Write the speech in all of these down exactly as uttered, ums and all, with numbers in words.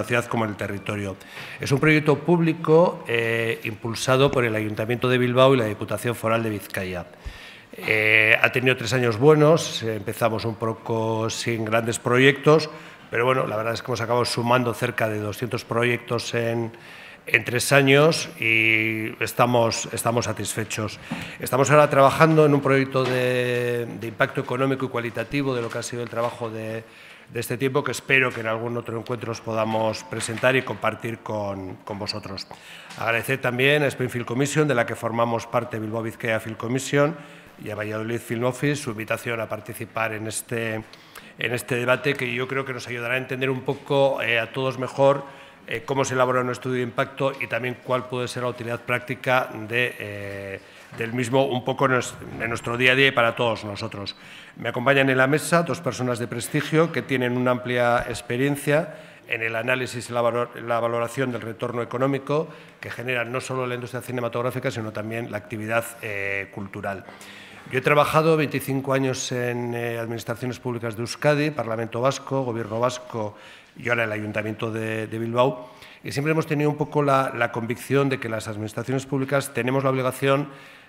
la ciudad como en el territorio. Es un proyecto público eh, impulsado por el Ayuntamiento de Bilbao y la Diputación Foral de Vizcaya. Eh, ha tenido tres años buenos, eh, empezamos un poco sin grandes proyectos, pero bueno, la verdad es que hemos acabado sumando cerca de doscientos proyectos en, en tres años y estamos, estamos satisfechos. Estamos ahora trabajando en un proyecto de, de impacto económico y cualitativo de lo que ha sido el trabajo de, de este tiempo, que espero que en algún otro encuentro os podamos presentar y compartir con, con vosotros. Agradecer también a Spain Film commission, de la que formamos parte Bilbao Bizkaia Film Commission, y a Valladolid Film Office, su invitación a participar en este, en este debate, que yo creo que nos ayudará a entender un poco eh, a todos mejor eh, cómo se elabora un estudio de impacto y también cuál puede ser la utilidad práctica de, eh, del mismo un poco en nuestro, en nuestro día a día y para todos nosotros. Me acompañan en la mesa dos personas de prestigio que tienen una amplia experiencia en el análisis y la valoración del retorno económico que genera no solo la industria cinematográfica, sino también la actividad eh, cultural. Yo he trabajado veinticinco años en eh, administraciones públicas de Euskadi, Parlamento Vasco, Gobierno Vasco y ahora el Ayuntamiento de, de Bilbao, y siempre hemos tenido un poco la, la convicción de que las administraciones públicas tenemos la obligación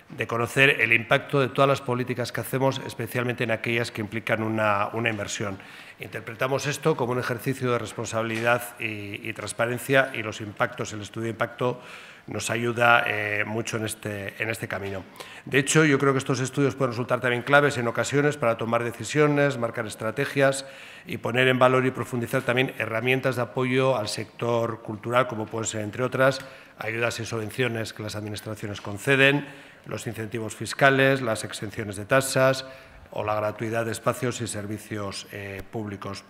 de conocer el impacto de todas las políticas que hacemos, especialmente en aquellas que implican una, una inversión. Interpretamos esto como un ejercicio de responsabilidad y, y transparencia, y los impactos, el estudio de impacto, nos ayuda eh, mucho en este, en este camino. De hecho, yo creo que estos estudios pueden resultar también claves en ocasiones para tomar decisiones, marcar estrategias y poner en valor y profundizar también herramientas de apoyo al sector cultural, como pueden ser, entre otras, ayudas y subvenciones que las administraciones conceden, los incentivos fiscales, las exenciones de tasas o la gratuidad de espacios y servicios eh, públicos.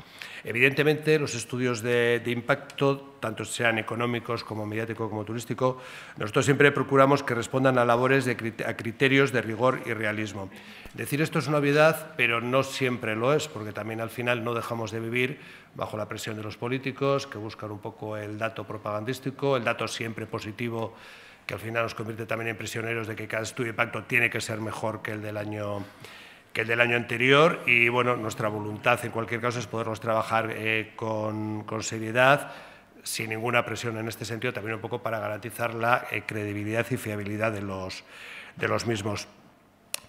Evidentemente, los estudios de, de impacto, tanto sean económicos como mediático como turístico, nosotros siempre procuramos que respondan a labores de crit- a criterios de rigor y realismo. Decir esto es una obviedad, pero no siempre lo es, porque también al final no dejamos de vivir bajo la presión de los políticos, que buscan un poco el dato propagandístico, el dato siempre positivo, que al final nos convierte también en prisioneros de que cada estudio de impacto tiene que ser mejor que el del año que el del año anterior, y bueno, nuestra voluntad en cualquier caso es poderlos trabajar eh, con, con seriedad, sin ninguna presión en este sentido, también un poco para garantizar la eh, credibilidad y fiabilidad de los, de los mismos.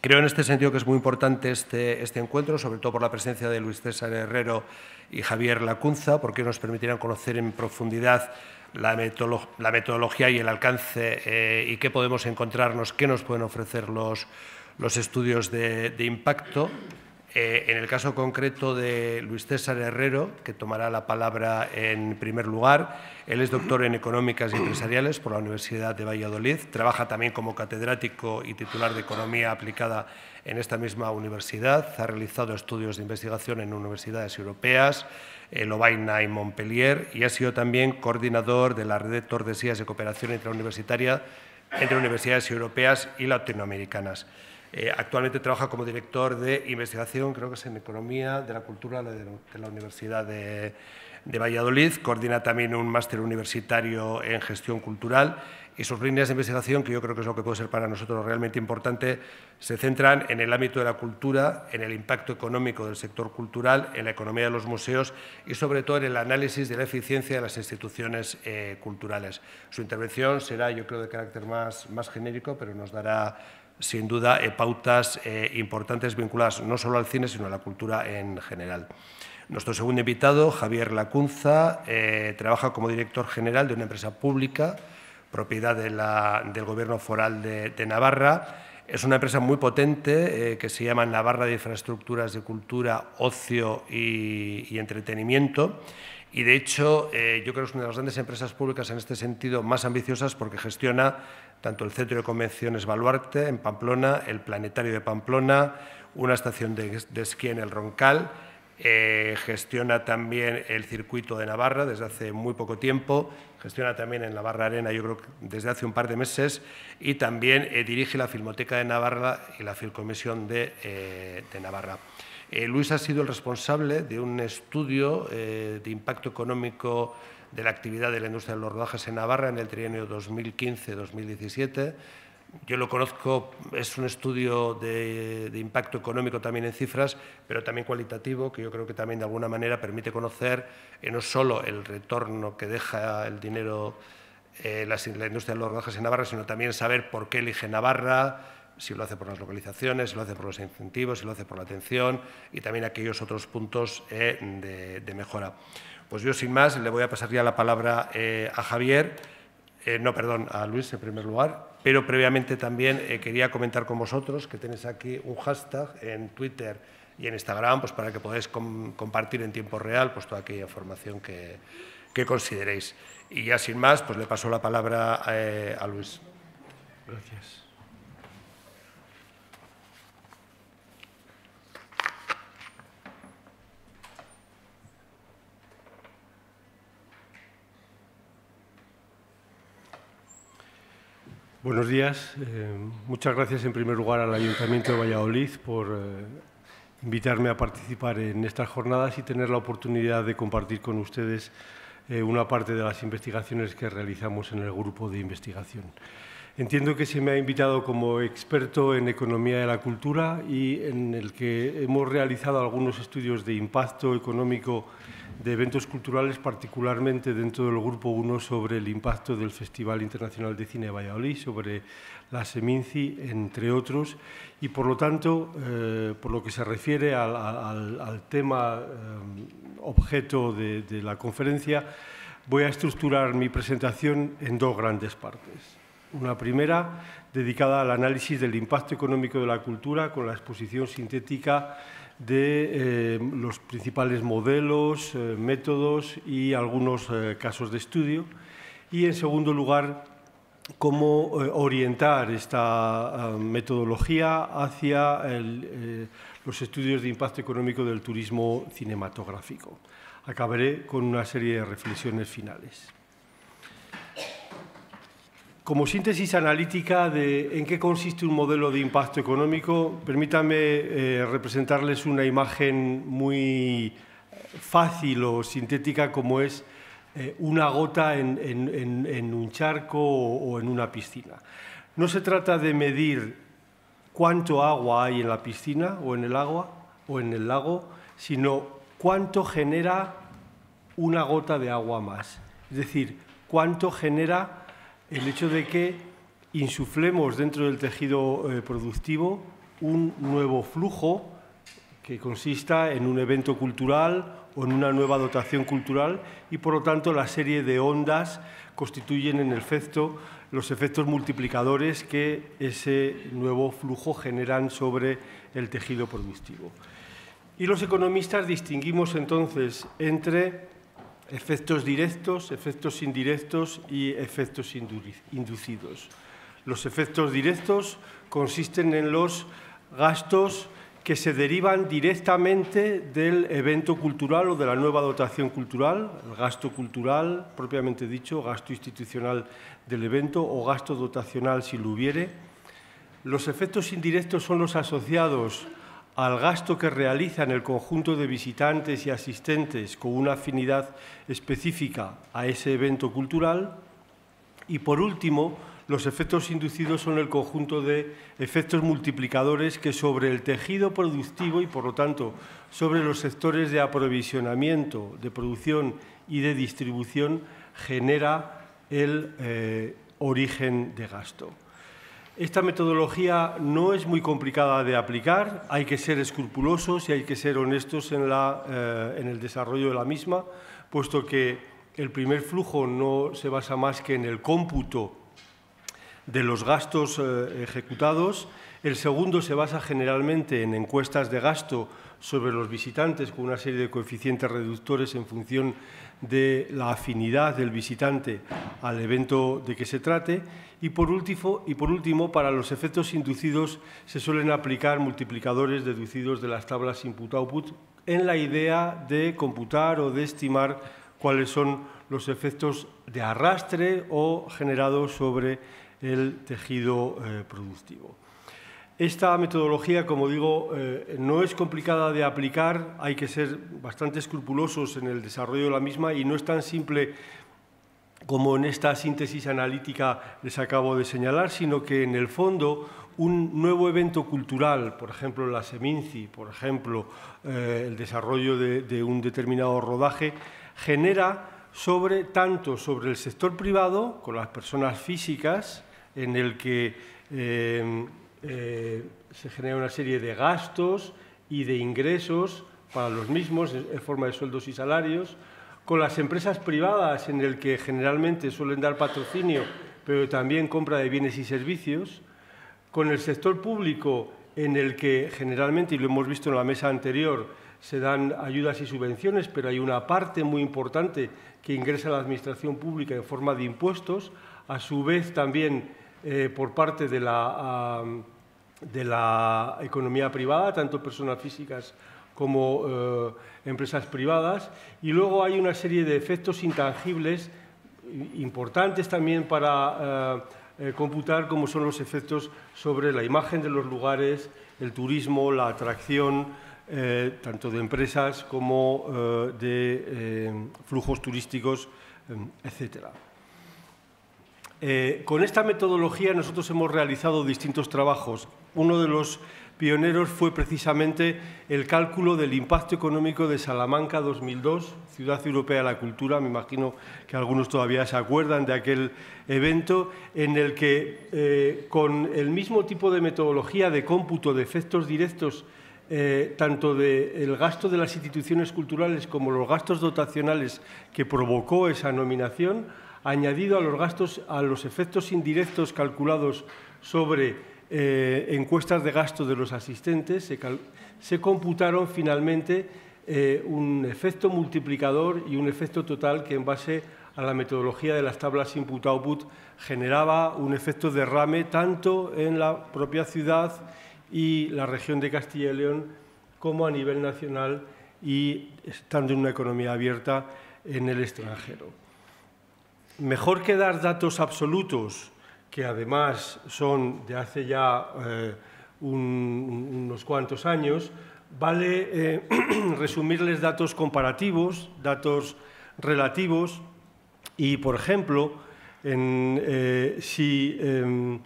Creo en este sentido que es muy importante este, este encuentro, sobre todo por la presencia de Luis César Herrero y Javier Lacunza, porque nos permitirán conocer en profundidad la, metodolo- la metodología y el alcance eh, y qué podemos encontrarnos, qué nos pueden ofrecer los los estudios de, de impacto. Eh, en el caso concreto de Luis César Herrero, que tomará la palabra en primer lugar, él es doctor en Económicas y Empresariales por la Universidad de Valladolid, trabaja también como catedrático y titular de Economía Aplicada en esta misma universidad, ha realizado estudios de investigación en universidades europeas, eh, Lovaina y Montpellier, y ha sido también coordinador de la Red de Tordesillas de Cooperación Intrauniversitaria entre universidades europeas y latinoamericanas. Eh, actualmente trabaja como director de investigación, creo que es en Economía de la Cultura de, de la Universidad de, de Valladolid. Coordina también un máster universitario en gestión cultural, y sus líneas de investigación, que yo creo que es lo que puede ser para nosotros realmente importante, se centran en el ámbito de la cultura, en el impacto económico del sector cultural, en la economía de los museos y, sobre todo, en el análisis de la eficiencia de las instituciones eh, culturales. Su intervención será, yo creo, de carácter más, más genérico, pero nos dará sin duda eh, pautas eh, importantes vinculadas no solo al cine, sino a la cultura en general. Nuestro segundo invitado, Javier Lacunza, eh, trabaja como director general de una empresa pública, propiedad de la, del Gobierno Foral de, de Navarra. Es una empresa muy potente eh, que se llama Navarra de Infraestructuras de Cultura, Ocio y, y Entretenimiento. Y, de hecho, eh, yo creo que es una de las grandes empresas públicas en este sentido más ambiciosas, porque gestiona tanto el Centro de Convenciones Baluarte, en Pamplona, el Planetario de Pamplona, una estación de, de esquí en El Roncal. Eh, gestiona también el circuito de Navarra desde hace muy poco tiempo, gestiona también en Navarra Arena, yo creo que desde hace un par de meses, y también eh, dirige la Filmoteca de Navarra y la Film Commission de, eh, de Navarra. Eh, Luis ha sido el responsable de un estudio eh, de impacto económico de la actividad de la industria de los rodajes en Navarra en el trienio dos mil quince dos mil diecisiete, Yo lo conozco, es un estudio de, de impacto económico también en cifras, pero también cualitativo, que yo creo que también de alguna manera permite conocer eh, no solo el retorno que deja el dinero eh, la, la industria de los rodajes en Navarra, sino también saber por qué elige Navarra, si lo hace por las localizaciones, si lo hace por los incentivos, si lo hace por la atención y también aquellos otros puntos eh, de, de mejora. Pues yo, sin más, le voy a pasar ya la palabra eh, a Javier, eh, no, perdón, a Luis en primer lugar. Pero previamente también eh, quería comentar con vosotros que tenéis aquí un hashtag en Twitter y en Instagram pues para que podáis com compartir en tiempo real pues, toda aquella información que, que consideréis. Y ya sin más, pues le paso la palabra eh, a Luis. Gracias. Buenos días. Eh, muchas gracias, en primer lugar, al Ayuntamiento de Valladolid por eh, invitarme a participar en estas jornadas y tener la oportunidad de compartir con ustedes eh, una parte de las investigaciones que realizamos en el grupo de investigación. Entiendo que se me ha invitado como experto en economía de la cultura y en el que hemos realizado algunos estudios de impacto económico de eventos culturales, particularmente dentro del Grupo uno sobre el impacto del Festival Internacional de Cine de Valladolid, sobre la SEMINCI, entre otros. Y, por lo tanto, eh, por lo que se refiere al, al, al tema eh, objeto de, de la conferencia, voy a estructurar mi presentación en dos grandes partes. Una primera dedicada al análisis del impacto económico de la cultura con la exposición sintética de eh, los principales modelos, eh, métodos y algunos eh, casos de estudio. Y, en segundo lugar, cómo eh, orientar esta eh, metodología hacia el, eh, los estudios de impacto económico del turismo cinematográfico. Acabaré con una serie de reflexiones finales. Como síntesis analítica de en qué consiste un modelo de impacto económico, permítanme eh, representarles una imagen muy fácil o sintética como es eh, una gota en, en, en, en un charco o, o en una piscina. No se trata de medir cuánto agua hay en la piscina o en el agua o en el lago, sino cuánto genera una gota de agua más. Es decir, cuánto genera el hecho de que insuflemos dentro del tejido eh, productivo un nuevo flujo que consista en un evento cultural o en una nueva dotación cultural y, por lo tanto, la serie de ondas constituyen en efecto los efectos multiplicadores que ese nuevo flujo generan sobre el tejido productivo. Y los economistas distinguimos entonces entre efectos directos, efectos indirectos y efectos inducidos. Los efectos directos consisten en los gastos que se derivan directamente del evento cultural o de la nueva dotación cultural, el gasto cultural, propiamente dicho, gasto institucional del evento o gasto dotacional si lo hubiere. Los efectos indirectos son los asociados al gasto que realizan el conjunto de visitantes y asistentes con una afinidad específica a ese evento cultural. Y, por último, los efectos inducidos son el conjunto de efectos multiplicadores que sobre el tejido productivo y, por lo tanto, sobre los sectores de aprovisionamiento, de producción y de distribución genera el eh, origen de gasto. Esta metodología no es muy complicada de aplicar, hay que ser escrupulosos y hay que ser honestos en, la, eh, en el desarrollo de la misma, puesto que el primer flujo no se basa más que en el cómputo de los gastos eh, ejecutados, el segundo se basa generalmente en encuestas de gasto sobre los visitantes con una serie de coeficientes reductores en función de la afinidad del visitante al evento de que se trate. Y por, último, y por último, para los efectos inducidos se suelen aplicar multiplicadores deducidos de las tablas input-output en la idea de computar o de estimar cuáles son los efectos de arrastre o generados sobre el tejido eh, productivo. Esta metodología, como digo, eh, no es complicada de aplicar, hay que ser bastante escrupulosos en el desarrollo de la misma y no es tan simple como en esta síntesis analítica les acabo de señalar, sino que en el fondo un nuevo evento cultural, por ejemplo la Seminci, por ejemplo eh, el desarrollo de, de un determinado rodaje, genera sobre, tanto sobre el sector privado, con las personas físicas, en el que eh, eh, se genera una serie de gastos y de ingresos para los mismos, en forma de sueldos y salarios, con las empresas privadas, en el que generalmente suelen dar patrocinio, pero también compra de bienes y servicios, con el sector público, en el que generalmente, y lo hemos visto en la mesa anterior, se dan ayudas y subvenciones, pero hay una parte muy importante que ingresa a la administración pública en forma de impuestos, a su vez también eh, por parte de la, de la economía privada, tanto personas físicas como eh, empresas privadas, y luego hay una serie de efectos intangibles importantes también para eh, computar, como son los efectos sobre la imagen de los lugares, el turismo, la atracción, eh, tanto de empresas como eh, de eh, flujos turísticos, eh, etcétera. Eh, con esta metodología nosotros hemos realizado distintos trabajos. Uno de los pioneros fue precisamente el cálculo del impacto económico de Salamanca dos mil dos, Ciudad Europea de la Cultura. Me imagino que algunos todavía se acuerdan de aquel evento en el que, eh, con el mismo tipo de metodología de cómputo de efectos directos, eh, tanto del gasto de las instituciones culturales como los gastos dotacionales que provocó esa nominación, añadido a los gastos, a los efectos indirectos calculados sobre Eh, encuestas de gasto de los asistentes, se, se computaron finalmente eh, un efecto multiplicador y un efecto total que, en base a la metodología de las tablas input-output, generaba un efecto derrame tanto en la propia ciudad y la región de Castilla y León como a nivel nacional, y estando en una economía abierta en el extranjero. Mejor que dar datos absolutos, que además son de hace ya eh, un, unos cuantos años, vale eh, resumirles datos comparativos, datos relativos, y, por ejemplo, en, eh, si, eh,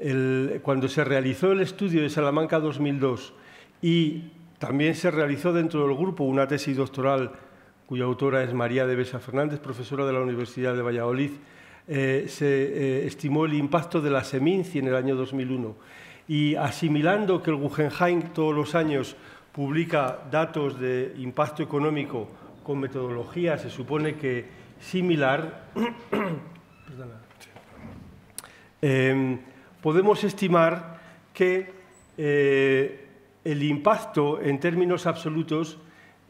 el, cuando se realizó el estudio de Salamanca dos mil dos y también se realizó dentro del grupo una tesis doctoral cuya autora es María Dehesa Fernández, profesora de la Universidad de Valladolid, Eh, se eh, estimó el impacto de la Seminci en el año dos mil uno, y asimilando que el Guggenheim todos los años publica datos de impacto económico con metodología, se supone que similar, eh, podemos estimar que eh, el impacto en términos absolutos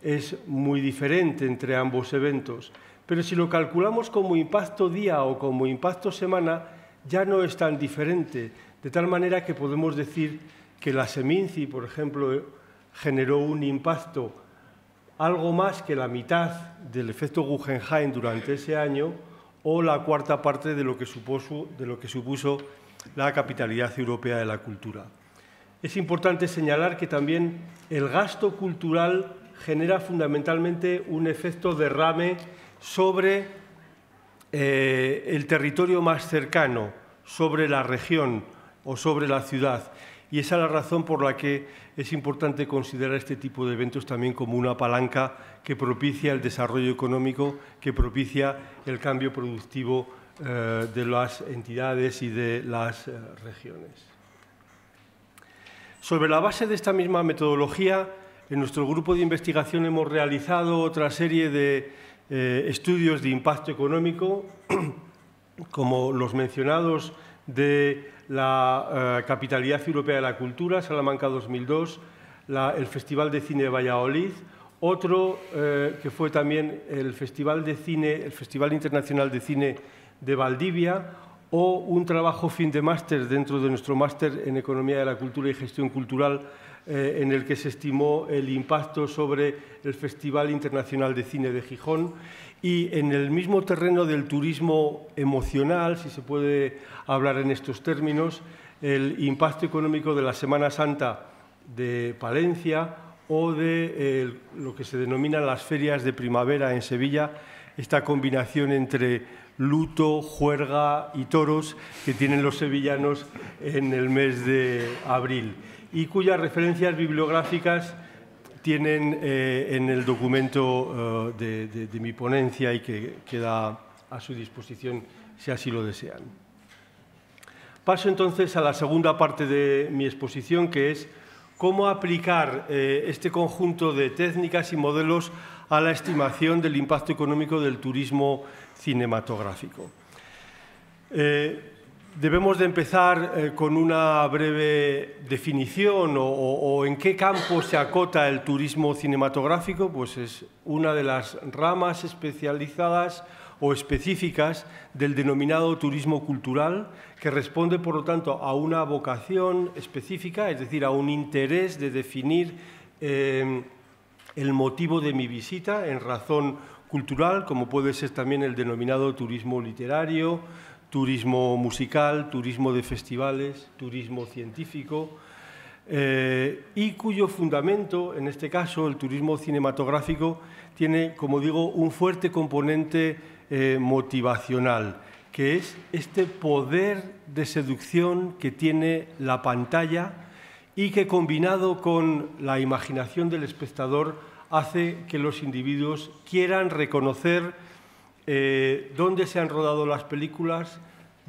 es muy diferente entre ambos eventos. Pero si lo calculamos como impacto día o como impacto semana, ya no es tan diferente, de tal manera que podemos decir que la Seminci, por ejemplo, generó un impacto algo más que la mitad del efecto Guggenheim durante ese año, o la cuarta parte de lo que supuso, de lo que supuso la capitalidad europea de la cultura. Es importante señalar que también el gasto cultural genera fundamentalmente un efecto derrame sobre eh, el territorio más cercano, sobre la región o sobre la ciudad. Y esa es la razón por la que es importante considerar este tipo de eventos también como una palanca que propicia el desarrollo económico, que propicia el cambio productivo eh, de las entidades y de las eh, regiones. Sobre la base de esta misma metodología, en nuestro grupo de investigación hemos realizado otra serie de Eh, estudios de impacto económico, como los mencionados de la eh, Capitalidad Europea de la Cultura, Salamanca dos mil dos, la, el Festival de Cine de Valladolid, otro eh, que fue también el Festival de Cine, el Festival Internacional de Cine de Valdivia, o un trabajo fin de máster dentro de nuestro máster en Economía de la Cultura y Gestión Cultural, Eh, en el que se estimó el impacto sobre el Festival Internacional de Cine de Gijón. Y en el mismo terreno del turismo emocional, si se puede hablar en estos términos, el impacto económico de la Semana Santa de Palencia o de eh, lo que se denominan las ferias de primavera en Sevilla, esta combinación entre luto, juerga y toros que tienen los sevillanos en el mes de abril y cuyas referencias bibliográficas tienen eh, en el documento eh, de, de, de mi ponencia y que queda a su disposición si así lo desean. Paso entonces a la segunda parte de mi exposición, que es cómo aplicar eh, este conjunto de técnicas y modelos a la estimación del impacto económico del turismo cinematográfico. Eh, debemos de empezar eh, con una breve definición o, o, o en qué campo se acota el turismo cinematográfico. Pues es una de las ramas especializadas o específicas del denominado turismo cultural, que responde, por lo tanto, a una vocación específica, es decir, a un interés de definir eh, el motivo de mi visita en razón cultural, como puede ser también el denominado turismo literario, turismo musical, turismo de festivales, turismo científico, eh, y cuyo fundamento, en este caso, el turismo cinematográfico, tiene, como digo, un fuerte componente eh, motivacional, que es este poder de seducción que tiene la pantalla y que, combinado con la imaginación del espectador, hace que los individuos quieran reconocer eh, dónde se han rodado las películas,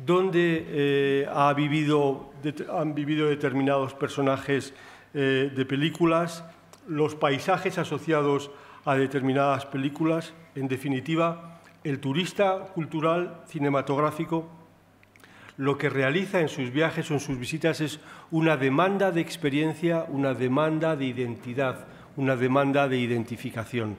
dónde eh, ha vivido, de, han vivido determinados personajes eh, de películas, los paisajes asociados a determinadas películas. En definitiva, el turista cultural cinematográfico lo que realiza en sus viajes o en sus visitas es una demanda de experiencia, una demanda de identidad, una demanda de identificación.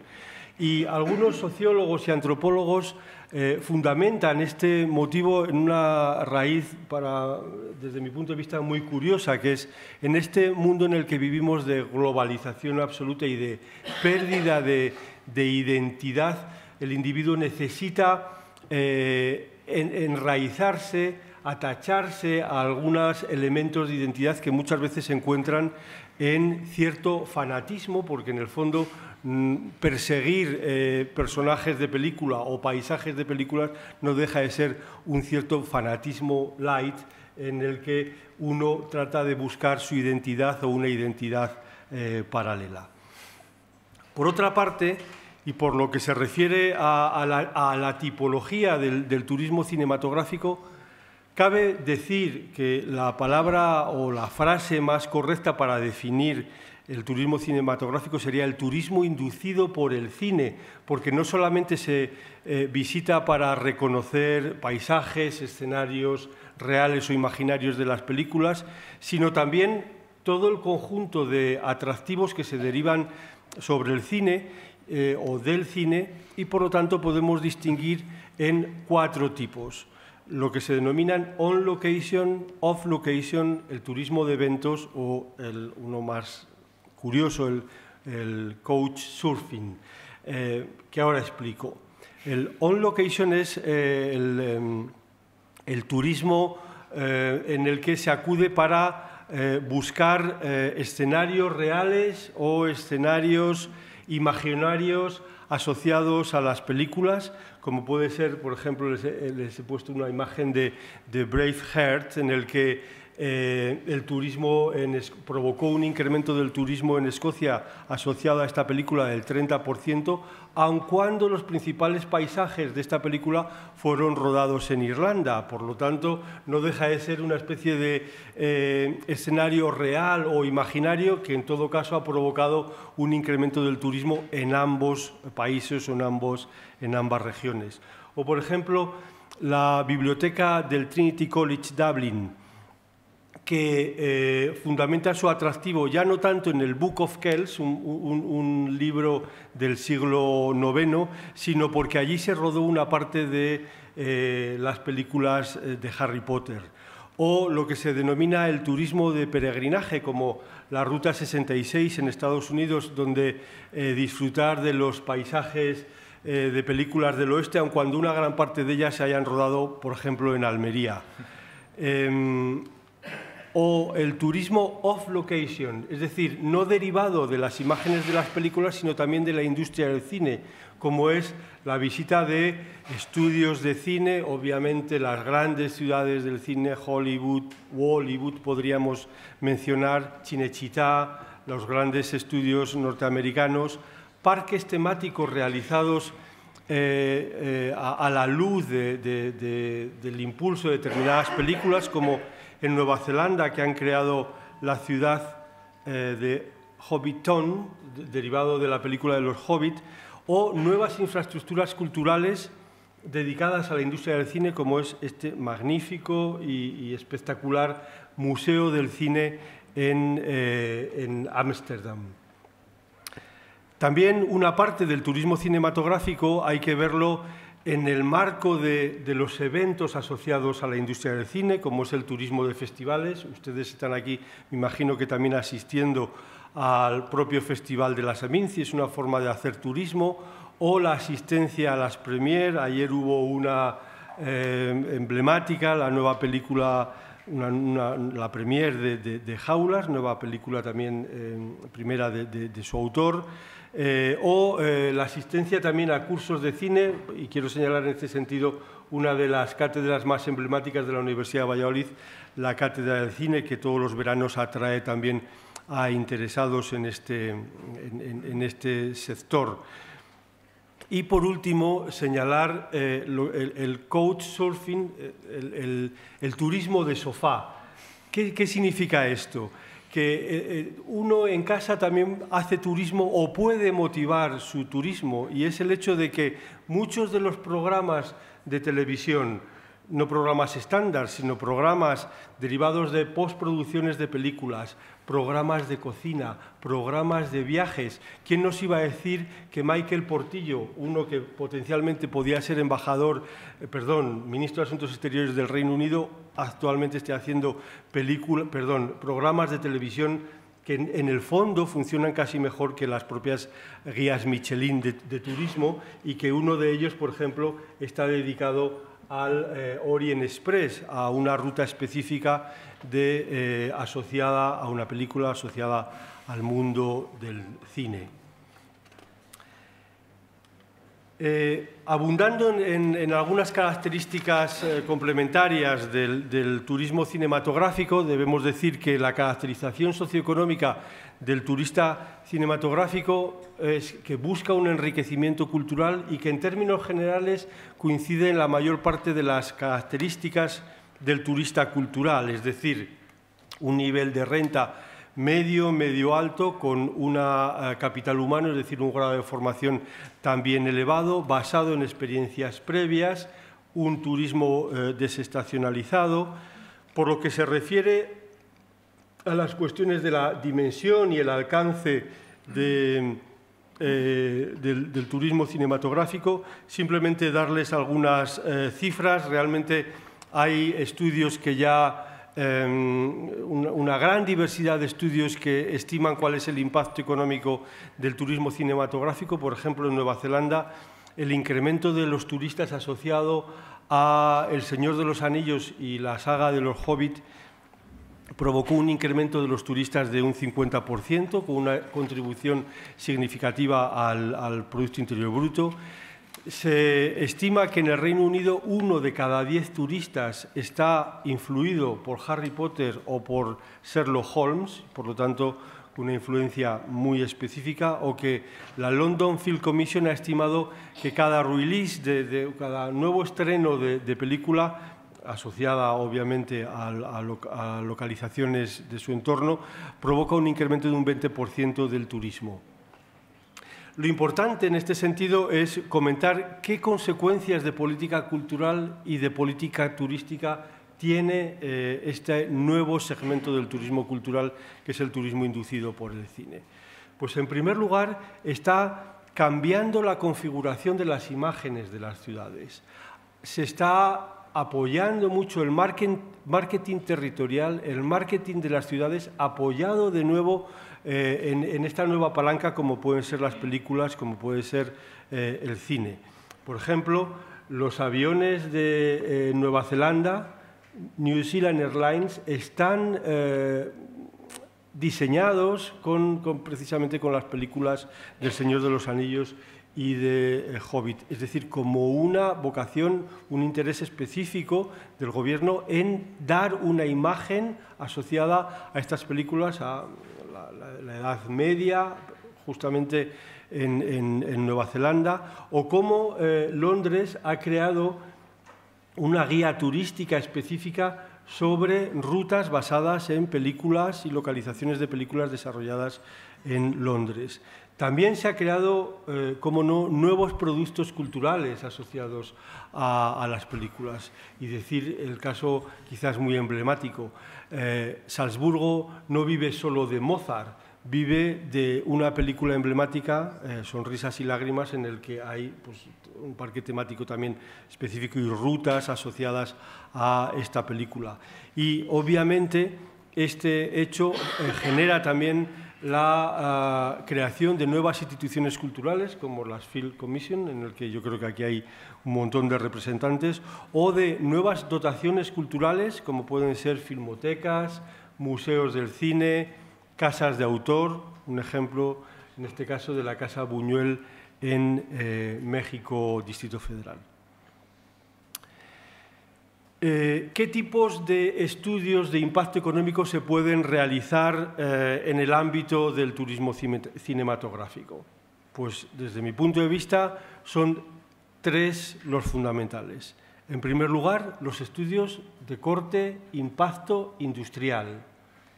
Y algunos sociólogos y antropólogos eh, fundamentan este motivo en una raíz, para, desde mi punto de vista, muy curiosa, que es en este mundo en el que vivimos de globalización absoluta y de pérdida de, de identidad, el individuo necesita eh, en, enraizarse, atacharse a algunos elementos de identidad que muchas veces se encuentran en cierto fanatismo, porque en el fondo perseguir eh, personajes de película o paisajes de películas no deja de ser un cierto fanatismo light en el que uno trata de buscar su identidad o una identidad eh, paralela. Por otra parte, y por lo que se refiere a, a, la, a la tipología del, del turismo cinematográfico, cabe decir que la palabra o la frase más correcta para definir el turismo cinematográfico sería el turismo inducido por el cine, porque no solamente se eh, visita para reconocer paisajes, escenarios reales o imaginarios de las películas, sino también todo el conjunto de atractivos que se derivan sobre el cine eh, o del cine, y por lo tanto podemos distinguir en cuatro tipos: lo que se denominan on location, off location, el turismo de eventos o el, uno más curioso, el, el coach surfing, eh, que ahora explico. El on location es eh, el, el turismo eh, en el que se acude para eh, buscar eh, escenarios reales o escenarios imaginarios asociados a las películas, como puede ser, por ejemplo, les he, les he puesto una imagen de, de Braveheart, en el que eh, el turismo en, provocó un incremento del turismo en Escocia asociado a esta película del treinta por ciento, aun cuando los principales paisajes de esta película fueron rodados en Irlanda. Por lo tanto, no deja de ser una especie de eh, escenario real o imaginario que, en todo caso, ha provocado un incremento del turismo en ambos países o en, ambos, en ambas regiones. O, por ejemplo, la biblioteca del Trinity College Dublín, que eh, fundamenta su atractivo ya no tanto en el Book of Kells, un, un, un libro del siglo noveno, sino porque allí se rodó una parte de eh, las películas de Harry Potter, o lo que se denomina el turismo de peregrinaje, como la Ruta sesenta y seis en Estados Unidos, donde eh, disfrutar de los paisajes eh, de películas del oeste, aun cuando una gran parte de ellas se hayan rodado, por ejemplo, en Almería. Eh, o el turismo off-location, es decir, no derivado de las imágenes de las películas, sino también de la industria del cine, como es la visita de estudios de cine, obviamente las grandes ciudades del cine, Hollywood, Hollywood podríamos mencionar, Cinecittà, los grandes estudios norteamericanos, parques temáticos realizados eh, eh, a, a la luz de, de, de, del impulso de determinadas películas, como en Nueva Zelanda, que han creado la ciudad eh, de Hobbiton, de, derivado de la película de los Hobbits, o nuevas infraestructuras culturales dedicadas a la industria del cine, como es este magnífico y, y espectacular Museo del Cine en Ámsterdam. Eh, También una parte del turismo cinematográfico hay que verlo en el marco de, de los eventos asociados a la industria del cine, como es el turismo de festivales. Ustedes están aquí, me imagino que también asistiendo al propio Festival de las Aminci, es una forma de hacer turismo, o la asistencia a las premier. Ayer hubo una eh, emblemática, la nueva película, una, una, la premier de, de, de Jaulas, nueva película también eh, primera de, de, de su autor. Eh, o eh, la asistencia también a cursos de cine, y quiero señalar en este sentido una de las cátedras más emblemáticas de la Universidad de Valladolid, la Cátedra de Cine, que todos los veranos atrae también a interesados en este, en, en, en este sector. Y, por último, señalar eh, lo, el, el couchsurfing, el, el, el turismo de sofá. ¿Qué, qué significa esto? Que uno en casa también hace turismo o puede motivar su turismo, y es el hecho de que muchos de los programas de televisión, no programas estándar, sino programas derivados de postproducciones de películas, programas de cocina, programas de viajes. ¿Quién nos iba a decir que Michael Portillo, uno que potencialmente podía ser embajador, eh, perdón, ministro de Asuntos Exteriores del Reino Unido, actualmente esté haciendo película, perdón, programas de televisión que en, en el fondo funcionan casi mejor que las propias guías Michelin de, de turismo, y que uno de ellos, por ejemplo, está dedicado al eh, Orient Express, a una ruta específica de, eh, asociada a una película, asociada al mundo del cine. Eh, abundando en, en, en algunas características eh, complementarias del, del turismo cinematográfico, debemos decir que la caracterización socioeconómica del turista cinematográfico es que busca un enriquecimiento cultural y que, en términos generales, coincide en la mayor parte de las características del turista cultural, es decir, un nivel de renta medio, medio alto, con una capital humano, es decir, un grado de formación también elevado, basado en experiencias previas, un turismo eh, desestacionalizado. Por lo que se refiere a las cuestiones de la dimensión y el alcance de, eh, del, del turismo cinematográfico, simplemente darles algunas eh, cifras. Realmente hay estudios que ya una gran diversidad de estudios que estiman cuál es el impacto económico del turismo cinematográfico. Por ejemplo, en Nueva Zelanda, el incremento de los turistas asociado a El Señor de los Anillos y la saga de los Hobbits provocó un incremento de los turistas de un cincuenta por ciento, con una contribución significativa al, al Producto Interior Bruto. Se estima que en el Reino Unido uno de cada diez turistas está influido por Harry Potter o por Sherlock Holmes, por lo tanto, una influencia muy específica, o que la London Film Commission ha estimado que cada release, de, de, cada nuevo estreno de, de película, asociada obviamente a, a, a localizaciones de su entorno, provoca un incremento de un veinte por ciento del turismo. Lo importante en este sentido es comentar qué consecuencias de política cultural y de política turística tiene eh, este nuevo segmento del turismo cultural, que es el turismo inducido por el cine. Pues, en primer lugar, está cambiando la configuración de las imágenes de las ciudades. Se está apoyando mucho el marketing, marketing territorial, el marketing de las ciudades, apoyado de nuevo Eh, en, en esta nueva palanca, como pueden ser las películas, como puede ser eh, el cine. Por ejemplo, los aviones de eh, Nueva Zelanda New Zealand Airlines están eh, diseñados con, con, precisamente con las películas del Señor de los Anillos y de eh, Hobbit, es decir, como una vocación, un interés específico del Gobierno en dar una imagen asociada a estas películas, a la, la, la Edad Media, justamente en, en, en Nueva Zelanda, o cómo eh, Londres ha creado una guía turística específica sobre rutas basadas en películas y localizaciones de películas desarrolladas en Londres. También se ha creado, eh, como no, nuevos productos culturales asociados a, a las películas. Y decir el caso quizás muy emblemático, eh, Salzburgo no vive solo de Mozart, vive de una película emblemática, eh, Sonrisas y lágrimas, en el que hay pues, un parque temático también específico y rutas asociadas a esta película. Y obviamente este hecho eh, genera también la uh, creación de nuevas instituciones culturales, como las Film Commission, en el que yo creo que aquí hay un montón de representantes, o de nuevas dotaciones culturales, como pueden ser filmotecas, museos del cine, casas de autor, un ejemplo, en este caso, de la Casa Buñuel en eh, México, Distrito Federal. Eh, ¿Qué tipos de estudios de impacto económico se pueden realizar eh, en el ámbito del turismo cinematográfico? Pues, desde mi punto de vista, son tres los fundamentales. En primer lugar, los estudios de corte impacto industrial,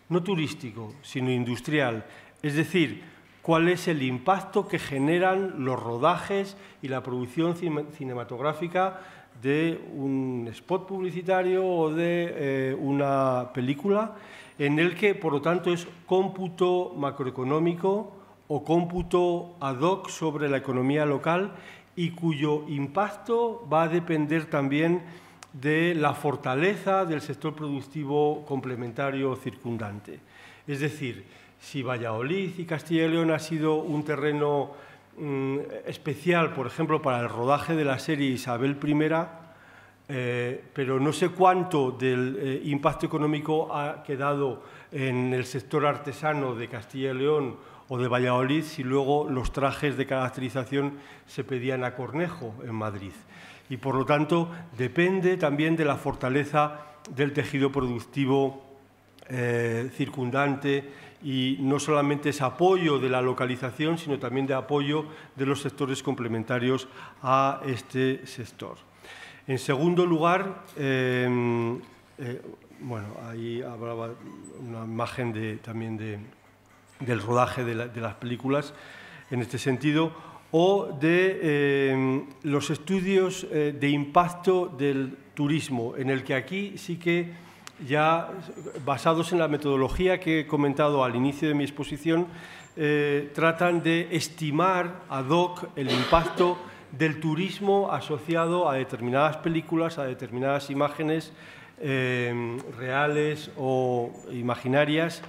no turístico, sino industrial, es decir, cuál es el impacto que generan los rodajes y la producción cinematográfica de un spot publicitario o de eh, una película, en el que, por lo tanto, es cómputo macroeconómico o cómputo ad hoc sobre la economía local y cuyo impacto va a depender también de la fortaleza del sector productivo complementario o circundante. Es decir, si Valladolid y Castilla y León ha sido un terreno especial, por ejemplo, para el rodaje de la serie Isabel primera, eh, pero no sé cuánto del eh, impacto económico ha quedado en el sector artesano de Castilla y León o de Valladolid, si luego los trajes de caracterización se pedían a Cornejo, en Madrid. Y, por lo tanto, depende también de la fortaleza del tejido productivo eh, circundante, y no solamente es apoyo de la localización, sino también de apoyo de los sectores complementarios a este sector. En segundo lugar, eh, eh, bueno, ahí hablaba una imagen de, también de, del rodaje de, la, de las películas en este sentido, o de eh, los estudios eh, de impacto del turismo, en el que aquí sí que, ya basados en la metodología que he comentado al inicio de mi exposición, eh, tratan de estimar ad hoc el impacto del turismo asociado a determinadas películas, a determinadas imágenes eh, reales o imaginarias,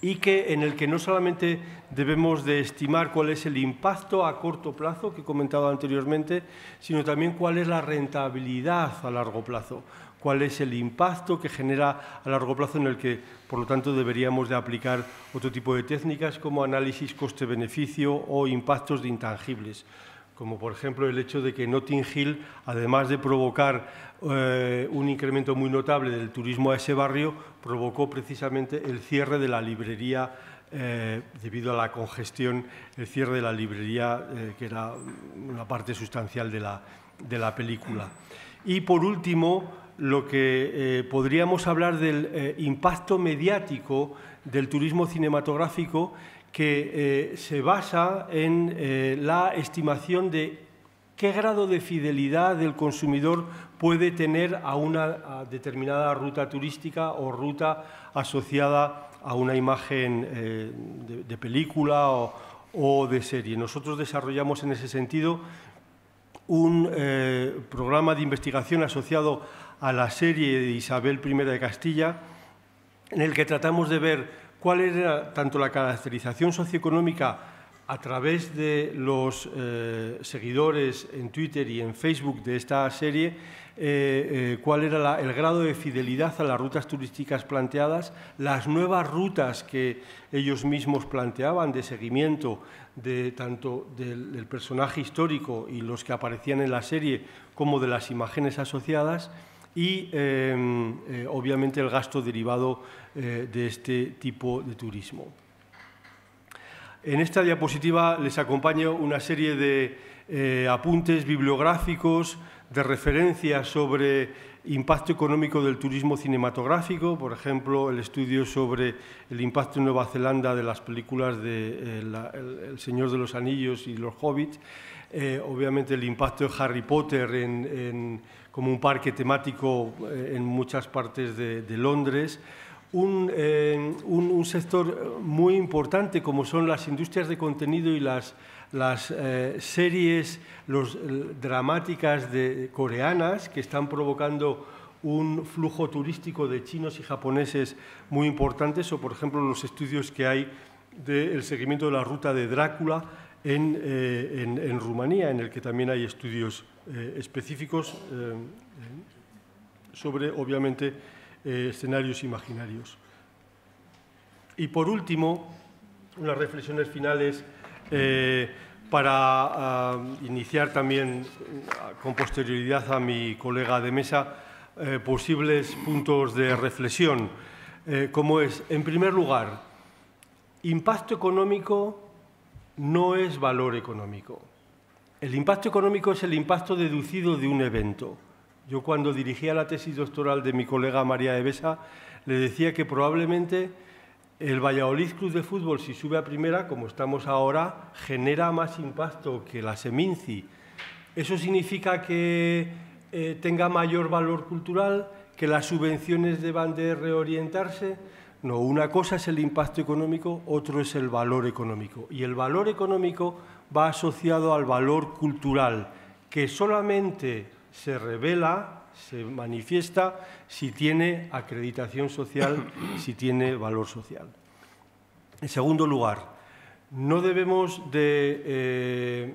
y que, en el que no solamente debemos de estimar cuál es el impacto a corto plazo, que he comentado anteriormente, sino también cuál es la rentabilidad a largo plazo, cuál es el impacto que genera a largo plazo, en el que, por lo tanto, deberíamos de aplicar otro tipo de técnicas como análisis coste-beneficio o impactos de intangibles, como por ejemplo el hecho de que Notting Hill, además de provocar eh, un incremento muy notable del turismo a ese barrio, provocó precisamente el cierre de la librería, eh, debido a la congestión, el cierre de la librería, eh, que era una parte sustancial de la, de la película. Y, por último, lo que eh, podríamos hablar del eh, impacto mediático del turismo cinematográfico, que eh, se basa en eh, la estimación de qué grado de fidelidad del consumidor puede tener a una a determinada ruta turística o ruta asociada a una imagen eh, de, de película o, o de serie. Nosotros desarrollamos en ese sentido un eh, programa de investigación asociado a la serie de Isabel primera de Castilla, en el que tratamos de ver cuál era tanto la caracterización socioeconómica a través de los eh, seguidores en Twitter y en Facebook de esta serie, eh, eh, cuál era la, el grado de fidelidad a las rutas turísticas planteadas, las nuevas rutas que ellos mismos planteaban de seguimiento de, tanto del, del personaje histórico y los que aparecían en la serie como de las imágenes asociadas, y, eh, eh, obviamente, el gasto derivado eh, de este tipo de turismo. En esta diapositiva les acompaña una serie de eh, apuntes bibliográficos, de referencias sobre impacto económico del turismo cinematográfico, por ejemplo, el estudio sobre el impacto en Nueva Zelanda de las películas de eh, la, el, El Señor de los Anillos y Los Hobbits, eh, obviamente el impacto de Harry Potter en, en, como un parque temático eh, en muchas partes de, de Londres. Un, eh, un, un sector muy importante como son las industrias de contenido y las, las eh, series los, eh, dramáticas de, coreanas, que están provocando un flujo turístico de chinos y japoneses muy importantes, o por ejemplo los estudios que hay del seguimiento de la ruta de Drácula en, eh, en, en Rumanía, en el que también hay estudios eh, específicos eh, sobre, obviamente, Eh, escenarios imaginarios. Y, por último, unas reflexiones finales eh, para eh, iniciar también, con posterioridad a mi colega de mesa, eh, posibles puntos de reflexión, eh, como es, en primer lugar, impacto económico no es valor económico. El impacto económico es el impacto deducido de un evento. Yo, cuando dirigía la tesis doctoral de mi colega María Dehesa, le decía que probablemente el Valladolid Club de Fútbol, si sube a primera, como estamos ahora, genera más impacto que la Seminci. Eso significa que eh, tenga mayor valor cultural, que las subvenciones deban de reorientarse. No, una cosa es el impacto económico, otro es el valor económico. Y el valor económico va asociado al valor cultural, que solamente se revela, se manifiesta, si tiene acreditación social, si tiene valor social. En segundo lugar, no debemos de eh,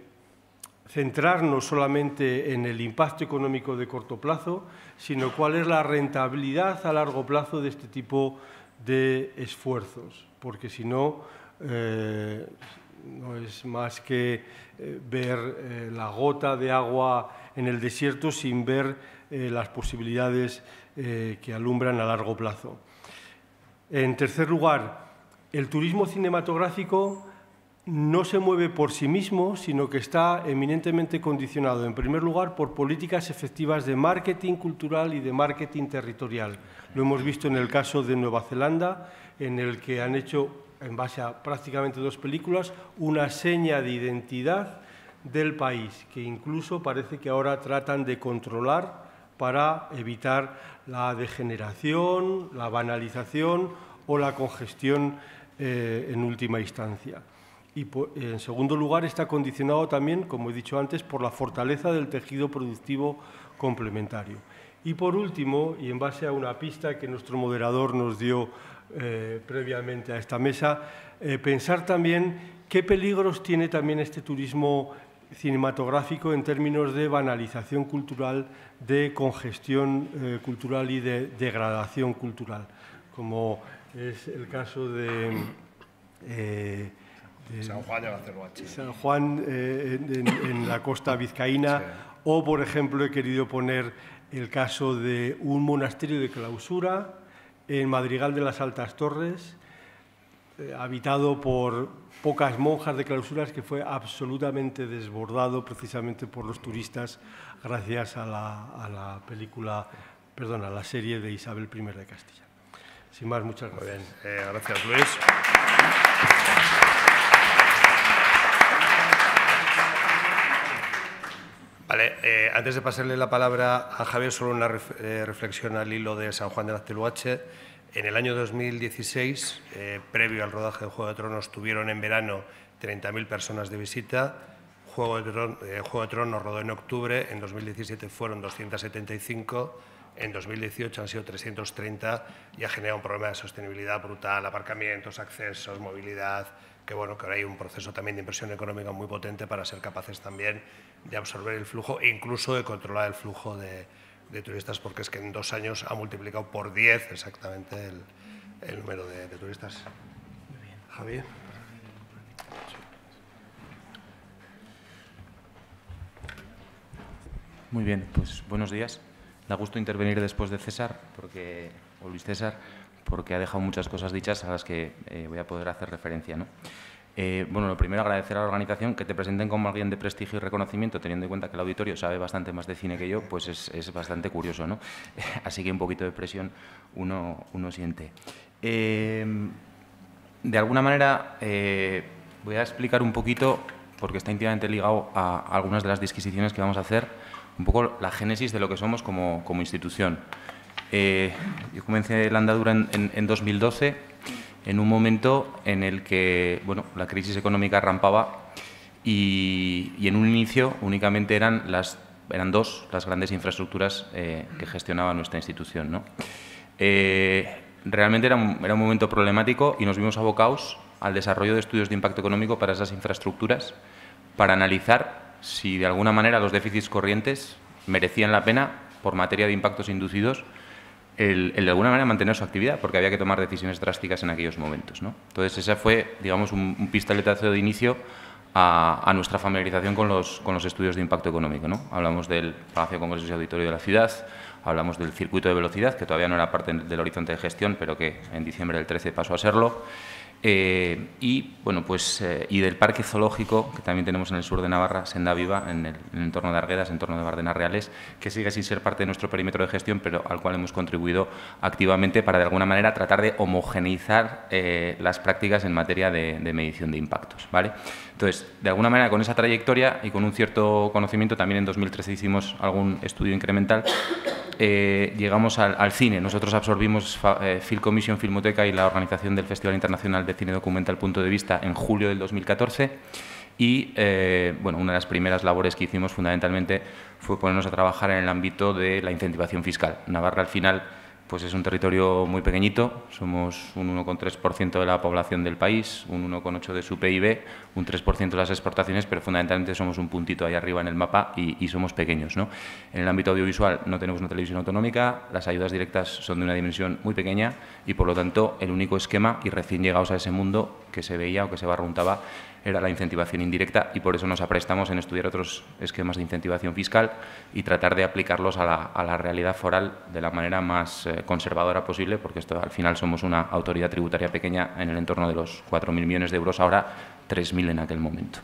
centrarnos solamente en el impacto económico de corto plazo, sino cuál es la rentabilidad a largo plazo de este tipo de esfuerzos, porque si no, eh, no es más que eh, ver eh, la gota de agua en el desierto sin ver eh, las posibilidades eh, que alumbran a largo plazo. En tercer lugar, el turismo cinematográfico no se mueve por sí mismo, sino que está eminentemente condicionado, en primer lugar, por políticas efectivas de marketing cultural y de marketing territorial. Lo hemos visto en el caso de Nueva Zelanda, en el que han hecho, en base a prácticamente dos películas, una seña de identidad del país, que incluso parece que ahora tratan de controlar para evitar la degeneración, la banalización o la congestión eh, en última instancia. Y, en segundo lugar, está condicionado también, como he dicho antes, por la fortaleza del tejido productivo complementario. Y, por último, y en base a una pista que nuestro moderador nos dio eh, previamente a esta mesa, eh, pensar también qué peligros tiene también este turismo cinematográfico en términos de banalización cultural, de congestión eh, cultural y de degradación cultural, como es el caso de… Eh, de San Juan de Gaztelugatxe. San Juan eh, en, en la costa vizcaína, sí. O, por ejemplo, he querido poner el caso de un monasterio de clausura en Madrigal de las Altas Torres, eh, habitado por pocas monjas de clausuras, que fue absolutamente desbordado precisamente por los turistas gracias a la, a la película, perdón, a la serie de Isabel primera de Castilla. Sin más, muchas gracias. Muy bien. Eh, gracias, Luis. Vale, eh, antes de pasarle la palabra a Javier, solo una ref, eh, reflexión al hilo de San Juan de Gaztelugatxe. En el año dos mil dieciséis, eh, previo al rodaje de Juego de Tronos, tuvieron en verano treinta mil personas de visita. Juego de, Tron, eh, Juego de Tronos rodó en octubre, en dos mil diecisiete fueron doscientos setenta y cinco, en dos mil dieciocho han sido trescientos treinta y ha generado un problema de sostenibilidad brutal, aparcamientos, accesos, movilidad, que bueno, que ahora hay un proceso también de inversión económica muy potente para ser capaces también de absorber el flujo e incluso de controlar el flujo de, de turistas, porque es que en dos años ha multiplicado por diez exactamente el, el número de, de turistas. Muy bien. Javier. Muy bien, pues buenos días. Da gusto intervenir después de César, porque, o Luis César, porque ha dejado muchas cosas dichas a las que eh, voy a poder hacer referencia, ¿no? Eh, bueno, lo primero, agradecer a la organización que te presenten como alguien de prestigio y reconocimiento, teniendo en cuenta que el auditorio sabe bastante más de cine que yo, pues es, es bastante curioso, ¿no? Así que un poquito de presión uno, uno siente. Eh, de alguna manera, eh, voy a explicar un poquito, porque está íntimamente ligado a algunas de las disquisiciones que vamos a hacer, un poco la génesis de lo que somos como, como institución. Eh, yo comencé la andadura en, en, en dos mil doce, en un momento en el que bueno, la crisis económica arrampaba y, y en un inicio únicamente eran, las, eran dos las grandes infraestructuras eh, que gestionaba nuestra institución, ¿no? Eh, realmente era un, era un momento problemático y nos vimos abocados al desarrollo de estudios de impacto económico para esas infraestructuras, para analizar si de alguna manera los déficits corrientes merecían la pena, por materia de impactos inducidos, el, el de alguna manera mantener su actividad, porque había que tomar decisiones drásticas en aquellos momentos, ¿no? Entonces, ese fue, digamos, un, un pistoletazo de inicio a, a nuestra familiarización con los, con los estudios de impacto económico, ¿no? Hablamos del Palacio de Congresos y Auditorio de la ciudad, hablamos del circuito de velocidad, que todavía no era parte del horizonte de gestión, pero que en diciembre del trece pasó a serlo. Eh, y, bueno, pues, eh, y del parque zoológico que también tenemos en el sur de Navarra, Senda Viva, en el, en el entorno de Arguedas, en el entorno de Bardenas Reales, que sigue sin ser parte de nuestro perímetro de gestión, pero al cual hemos contribuido activamente para de alguna manera tratar de homogeneizar eh, las prácticas en materia de, de medición de impactos, ¿vale? Entonces, de alguna manera, con esa trayectoria y con un cierto conocimiento, también en dos mil trece hicimos algún estudio incremental, eh, llegamos al, al cine. Nosotros absorbimos eh, Film Commission, Filmoteca y la organización del Festival Internacional de de Cine Documental Punto de Vista en julio del dos mil catorce y eh, bueno, una de las primeras labores que hicimos fundamentalmente fue ponernos a trabajar en el ámbito de la incentivación fiscal. Navarra al final pues es un territorio muy pequeñito, somos un uno coma tres por ciento de la población del país, un uno coma ocho por ciento de su P I B, un tres por ciento de las exportaciones, pero fundamentalmente somos un puntito ahí arriba en el mapa y, y somos pequeños, ¿no? En el ámbito audiovisual no tenemos una televisión autonómica, las ayudas directas son de una dimensión muy pequeña y, por lo tanto, el único esquema, y recién llegados a ese mundo, que se veía o que se barruntaba, era la incentivación indirecta y por eso nos aprestamos en estudiar otros esquemas de incentivación fiscal y tratar de aplicarlos a la, a la realidad foral de la manera más eh, conservadora posible, porque esto, al final somos una autoridad tributaria pequeña en el entorno de los cuatro mil millones de euros, ahora tres mil en aquel momento.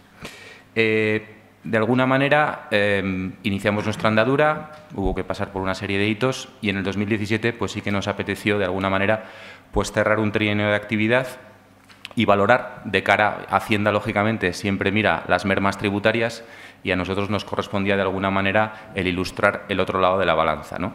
Eh, de alguna manera eh, iniciamos nuestra andadura, hubo que pasar por una serie de hitos y en el dos mil diecisiete pues sí que nos apeteció de alguna manera pues cerrar un trienio de actividad y valorar de cara a Hacienda, lógicamente, siempre mira las mermas tributarias y a nosotros nos correspondía de alguna manera el ilustrar el otro lado de la balanza, ¿no?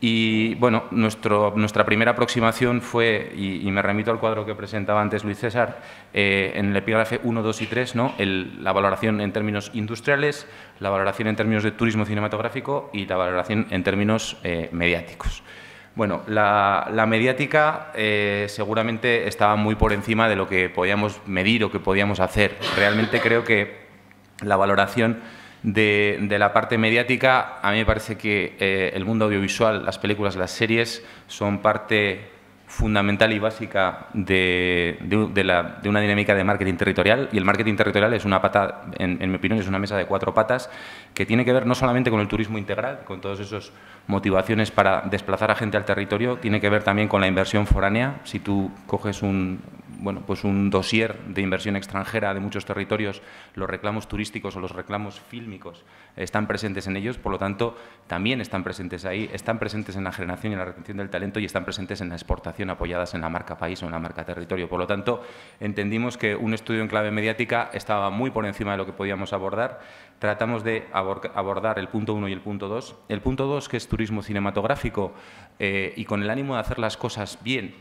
Y bueno, nuestro, nuestra primera aproximación fue, y, y me remito al cuadro que presentaba antes Luis César, eh, en el epígrafe uno, dos y tres, ¿no? El, la valoración en términos industriales, la valoración en términos de turismo cinematográfico y la valoración en términos eh, mediáticos. Bueno, la, la mediática eh, seguramente estaba muy por encima de lo que podíamos medir o que podíamos hacer. Realmente creo que la valoración de, de la parte mediática, a mí me parece que eh, el mundo audiovisual, las películas, las series, son parte fundamental y básica de, de, de, la, de una dinámica de marketing territorial, y el marketing territorial es una pata, en, en mi opinión, es una mesa de cuatro patas que tiene que ver no solamente con el turismo integral, con todas esas motivaciones para desplazar a gente al territorio, tiene que ver también con la inversión foránea. Si tú coges un, bueno, pues un dossier de inversión extranjera de muchos territorios, los reclamos turísticos o los reclamos fílmicos están presentes en ellos, por lo tanto, también están presentes ahí, están presentes en la generación y en la retención del talento y están presentes en la exportación apoyadas en la marca país o en la marca territorio. Por lo tanto, entendimos que un estudio en clave mediática estaba muy por encima de lo que podíamos abordar. Tratamos de abordar el punto uno y el punto dos. El punto dos, que es turismo cinematográfico, eh, y con el ánimo de hacer las cosas bien,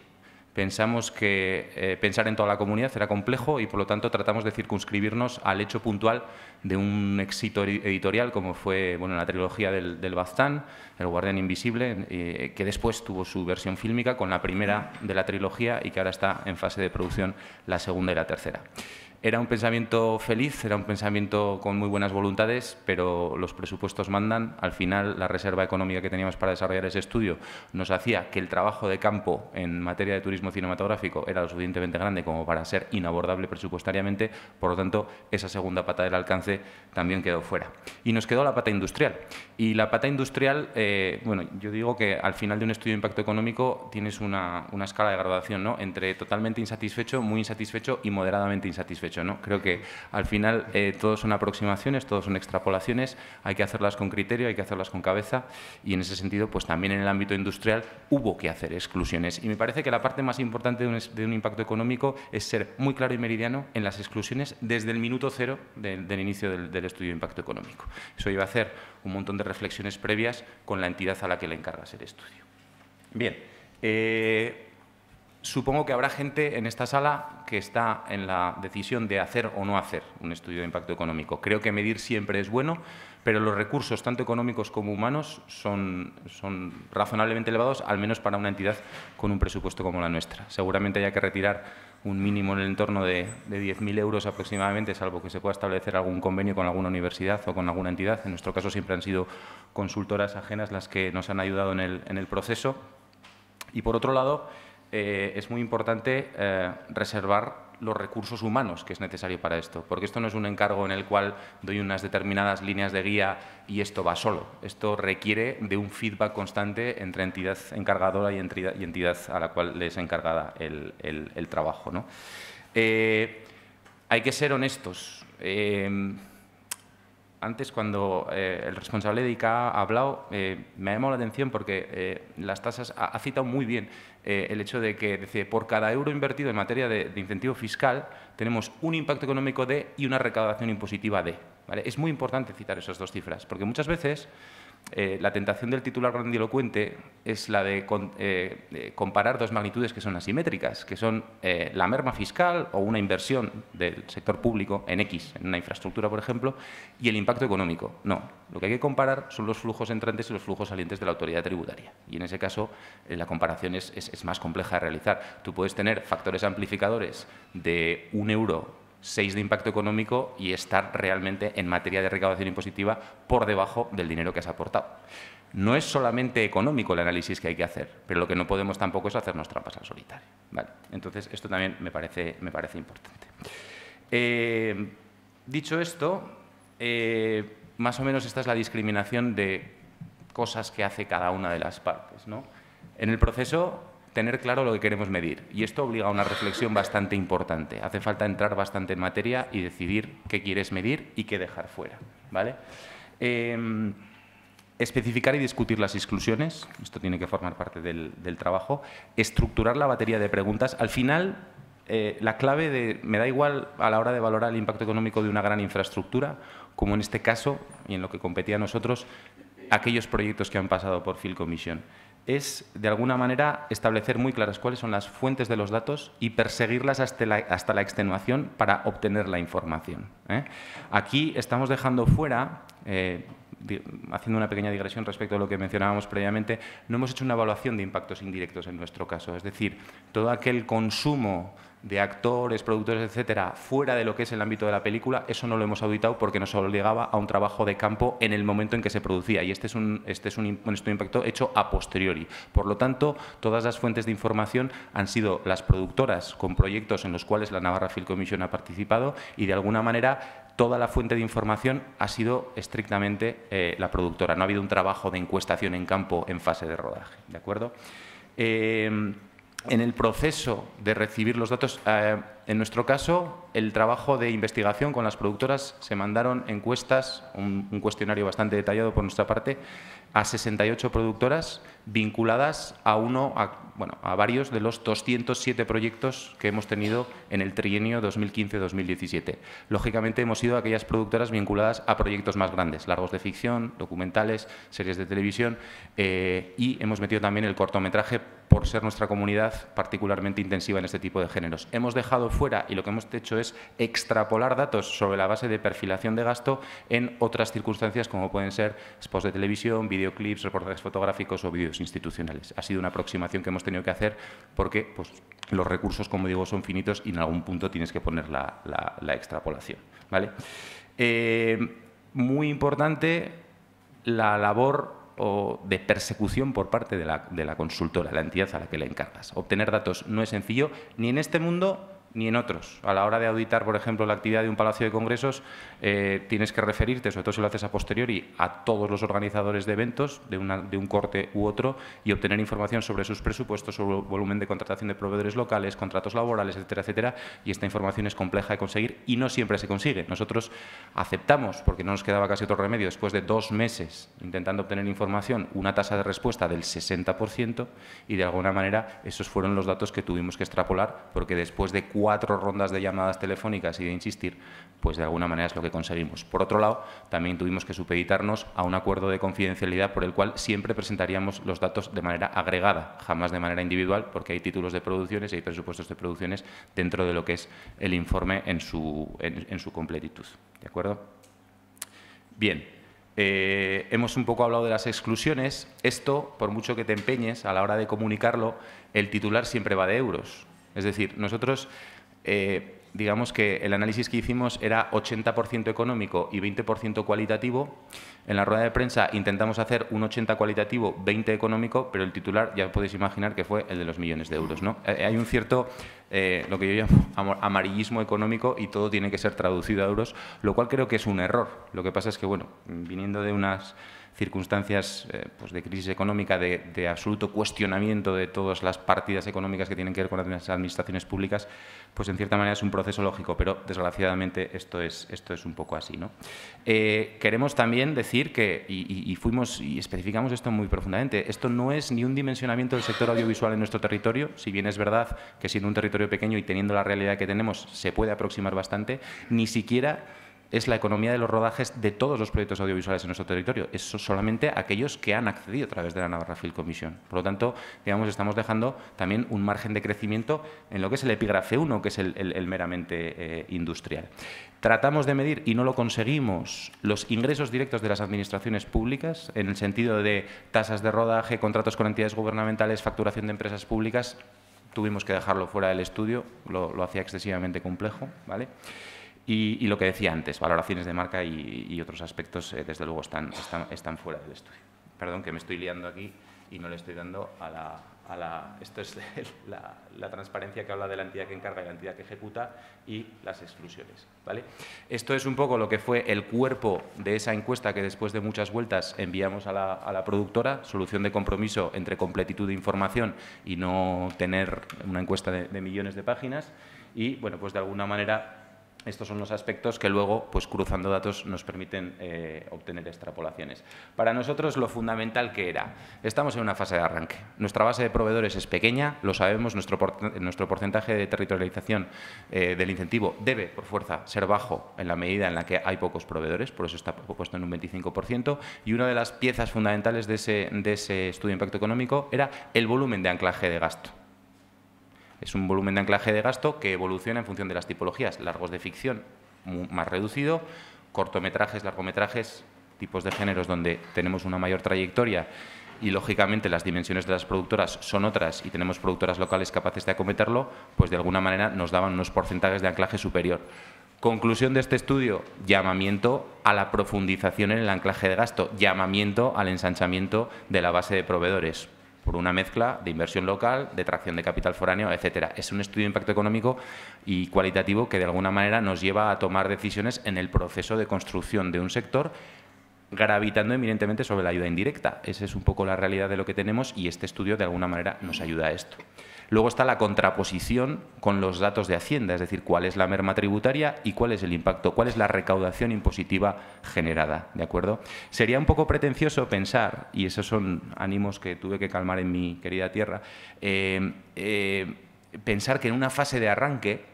Pensamos que eh, pensar en toda la comunidad será complejo y, por lo tanto, tratamos de circunscribirnos al hecho puntual de un éxito editorial como fue bueno, la trilogía del, del Baztán, El Guardián Invisible, eh, que después tuvo su versión fílmica con la primera de la trilogía y que ahora está en fase de producción la segunda y la tercera. Era un pensamiento feliz, era un pensamiento con muy buenas voluntades, pero los presupuestos mandan. Al final, la reserva económica que teníamos para desarrollar ese estudio nos hacía que el trabajo de campo en materia de turismo cinematográfico era lo suficientemente grande como para ser inabordable presupuestariamente. Por lo tanto, esa segunda pata del alcance también quedó fuera. Y nos quedó la pata industrial. Y la pata industrial, eh, bueno, yo digo que al final de un estudio de impacto económico tienes una, una escala de graduación, ¿no? Entre totalmente insatisfecho, muy insatisfecho y moderadamente insatisfecho, ¿no? Creo que al final eh, todos son aproximaciones, todos son extrapolaciones, hay que hacerlas con criterio, hay que hacerlas con cabeza y en ese sentido pues también en el ámbito industrial hubo que hacer exclusiones y me parece que la parte más importante de un, de un impacto económico es ser muy claro y meridiano en las exclusiones desde el minuto cero de, del inicio del, del estudio de impacto económico. Eso iba a hacer un montón de reflexiones previas con la entidad a la que le encargas el estudio. Bien, eh, supongo que habrá gente en esta sala que está en la decisión de hacer o no hacer un estudio de impacto económico. Creo que medir siempre es bueno, pero los recursos, tanto económicos como humanos, son, son razonablemente elevados, al menos para una entidad con un presupuesto como la nuestra. Seguramente haya que retirar un mínimo en el entorno de, de diez mil euros aproximadamente, salvo que se pueda establecer algún convenio con alguna universidad o con alguna entidad. En nuestro caso siempre han sido consultoras ajenas las que nos han ayudado en el, en el proceso. Y, por otro lado, Eh, es muy importante eh, reservar los recursos humanos que es necesario para esto, porque esto no es un encargo en el cual doy unas determinadas líneas de guía y esto va solo. Esto requiere de un feedback constante entre entidad encargadora y entidad, y entidad a la cual le es encargada el, el, el trabajo, ¿no? Eh, hay que ser honestos. Eh, Antes, cuando eh, el responsable de I C A ha hablado, eh, me ha llamado la atención porque eh, las tasas ha, ha citado muy bien eh, el hecho de que dice, por cada euro invertido en materia de, de incentivo fiscal tenemos un impacto económico de y una recaudación impositiva de, ¿vale? Es muy importante citar esas dos cifras porque muchas veces eh, la tentación del titular grandilocuente es la de, con, eh, de comparar dos magnitudes que son asimétricas, que son eh, la merma fiscal o una inversión del sector público en X, en una infraestructura, por ejemplo, y el impacto económico. No, lo que hay que comparar son los flujos entrantes y los flujos salientes de la autoridad tributaria. Y en ese caso, eh, la comparación es, es, es más compleja de realizar. Tú puedes tener factores amplificadores de un euro seis de impacto económico y estar realmente en materia de recaudación impositiva por debajo del dinero que has aportado. No es solamente económico el análisis que hay que hacer, pero lo que no podemos tampoco es hacernos trampas al solitario, ¿vale? Entonces, esto también me parece, me parece importante. Eh, dicho esto, eh, más o menos esta es la discriminación de cosas que hace cada una de las partes, ¿no? En el proceso, tener claro lo que queremos medir. Y esto obliga a una reflexión bastante importante. Hace falta entrar bastante en materia y decidir qué quieres medir y qué dejar fuera, ¿vale? Eh, especificar y discutir las exclusiones. Esto tiene que formar parte del, del trabajo. Estructurar la batería de preguntas. Al final, eh, la clave de… Me da igual a la hora de valorar el impacto económico de una gran infraestructura, como en este caso, y en lo que competía a nosotros, aquellos proyectos que han pasado por Film Commission. Es, de alguna manera, establecer muy claras cuáles son las fuentes de los datos y perseguirlas hasta la, hasta la extenuación para obtener la información, ¿eh? Aquí estamos dejando fuera, eh, haciendo una pequeña digresión respecto a lo que mencionábamos previamente, no hemos hecho una evaluación de impactos indirectos en nuestro caso. Es decir, todo aquel consumo de actores, productores, etcétera, fuera de lo que es el ámbito de la película, eso no lo hemos auditado porque nos obligaba a un trabajo de campo en el momento en que se producía. Y este es un, este es un, un estudio de impacto hecho a posteriori. Por lo tanto, todas las fuentes de información han sido las productoras con proyectos en los cuales la Navarra Film Commission ha participado y, de alguna manera, toda la fuente de información ha sido estrictamente eh, la productora. No ha habido un trabajo de encuestación en campo en fase de rodaje, ¿de acuerdo? Eh, En el proceso de recibir los datos, eh, en nuestro caso, el trabajo de investigación con las productoras, se mandaron encuestas, un, un cuestionario bastante detallado por nuestra parte, a sesenta y ocho productoras vinculadas a uno, a, bueno, a varios de los doscientos siete proyectos que hemos tenido en el trienio dos mil quince dos mil diecisiete. Lógicamente, hemos sido aquellas productoras vinculadas a proyectos más grandes, largos de ficción, documentales, series de televisión, eh, y hemos metido también el cortometraje por ser nuestra comunidad particularmente intensiva en este tipo de géneros. Hemos dejado fuera, y lo que hemos hecho es extrapolar datos sobre la base de perfilación de gasto en otras circunstancias como pueden ser spots de televisión, videoclips, reportajes fotográficos o vídeos institucionales. Ha sido una aproximación que hemos tenido que hacer porque pues, los recursos, como digo, son finitos y en algún punto tienes que poner la, la, la extrapolación, ¿vale? Eh, muy importante la labor o de persecución por parte de la, de la consultora, la entidad a la que le encargas. Obtener datos no es sencillo ni en este mundo ni en otros. A la hora de auditar, por ejemplo, la actividad de un palacio de congresos, eh, tienes que referirte, sobre todo si lo haces a posteriori, a todos los organizadores de eventos de, una, de un corte u otro y obtener información sobre sus presupuestos, sobre el volumen de contratación de proveedores locales, contratos laborales, etcétera, etcétera. Y esta información es compleja de conseguir y no siempre se consigue. Nosotros aceptamos, porque no nos quedaba casi otro remedio, después de dos meses intentando obtener información, una tasa de respuesta del sesenta por ciento y, de alguna manera, esos fueron los datos que tuvimos que extrapolar, porque después de cuatro cuatro rondas de llamadas telefónicas y de insistir, pues de alguna manera es lo que conseguimos. Por otro lado, también tuvimos que supeditarnos a un acuerdo de confidencialidad por el cual siempre presentaríamos los datos de manera agregada, jamás de manera individual, porque hay títulos de producciones y hay presupuestos de producciones dentro de lo que es el informe en su, en, en su completitud. ¿De acuerdo? Bien. Eh, hemos un poco hablado de las exclusiones. Esto, por mucho que te empeñes a la hora de comunicarlo, el titular siempre va de euros. Es decir, nosotros… Eh, digamos que el análisis que hicimos era ochenta por ciento económico y veinte por ciento cualitativo. En la rueda de prensa intentamos hacer un ochenta cualitativo, veinte económico, pero el titular ya podéis imaginar que fue el de los millones de euros, ¿no? Eh, hay un cierto, eh, lo que yo llamo amarillismo económico y todo tiene que ser traducido a euros, lo cual creo que es un error. Lo que pasa es que, bueno, viniendo de unas circunstancias eh, pues de crisis económica, de, de absoluto cuestionamiento de todas las partidas económicas que tienen que ver con las administraciones públicas, pues en cierta manera es un proceso lógico, pero desgraciadamente esto es, esto es un poco así, ¿no? Eh, queremos también decir que, y, y fuimos y especificamos esto muy profundamente, esto no es ni un dimensionamiento del sector audiovisual en nuestro territorio, si bien es verdad que siendo un territorio pequeño y teniendo la realidad que tenemos se puede aproximar bastante, ni siquiera es la economía de los rodajes de todos los proyectos audiovisuales en nuestro territorio. Es solamente aquellos que han accedido a través de la Navarra Film Commission. Por lo tanto, digamos, estamos dejando también un margen de crecimiento en lo que es el epígrafe uno, que es el, el, el meramente eh, industrial. Tratamos de medir, y no lo conseguimos, los ingresos directos de las administraciones públicas, en el sentido de tasas de rodaje, contratos con entidades gubernamentales, facturación de empresas públicas. Tuvimos que dejarlo fuera del estudio, lo, lo hacía excesivamente complejo, ¿vale? Y, y lo que decía antes, valoraciones de marca y, y otros aspectos, eh, desde luego, están, están, están fuera del estudio. Perdón, que me estoy liando aquí y no le estoy dando a la… A la esto es la, la transparencia que habla de la entidad que encarga y la entidad que ejecuta y las exclusiones, ¿vale? Esto es un poco lo que fue el cuerpo de esa encuesta que, después de muchas vueltas, enviamos a la, a la productora. Solución de compromiso entre completitud de información y no tener una encuesta de, de millones de páginas. Y, bueno, pues de alguna manera… Estos son los aspectos que luego, pues cruzando datos, nos permiten eh, obtener extrapolaciones. Para nosotros, lo fundamental que era, estamos en una fase de arranque. Nuestra base de proveedores es pequeña, lo sabemos, nuestro, por, nuestro porcentaje de territorialización eh, del incentivo debe, por fuerza, ser bajo en la medida en la que hay pocos proveedores, por eso está puesto en un veinticinco por ciento. Y una de las piezas fundamentales de ese, de ese estudio de impacto económico era el volumen de anclaje de gasto. Es un volumen de anclaje de gasto que evoluciona en función de las tipologías. Largos de ficción, más reducido, cortometrajes, largometrajes, tipos de géneros donde tenemos una mayor trayectoria y, lógicamente, las dimensiones de las productoras son otras y tenemos productoras locales capaces de acometerlo, pues de alguna manera nos daban unos porcentajes de anclaje superior. Conclusión de este estudio, llamamiento a la profundización en el anclaje de gasto, llamamiento al ensanchamiento de la base de proveedores, por una mezcla de inversión local, de tracción de capital foráneo, etcétera. Es un estudio de impacto económico y cualitativo que, de alguna manera, nos lleva a tomar decisiones en el proceso de construcción de un sector gravitando eminentemente sobre la ayuda indirecta. Esa es un poco la realidad de lo que tenemos y este estudio, de alguna manera, nos ayuda a esto. Luego está la contraposición con los datos de Hacienda, es decir, cuál es la merma tributaria y cuál es el impacto, cuál es la recaudación impositiva generada, ¿de acuerdo? Sería un poco pretencioso pensar, y esos son ánimos que tuve que calmar en mi querida tierra, eh, eh, pensar que en una fase de arranque,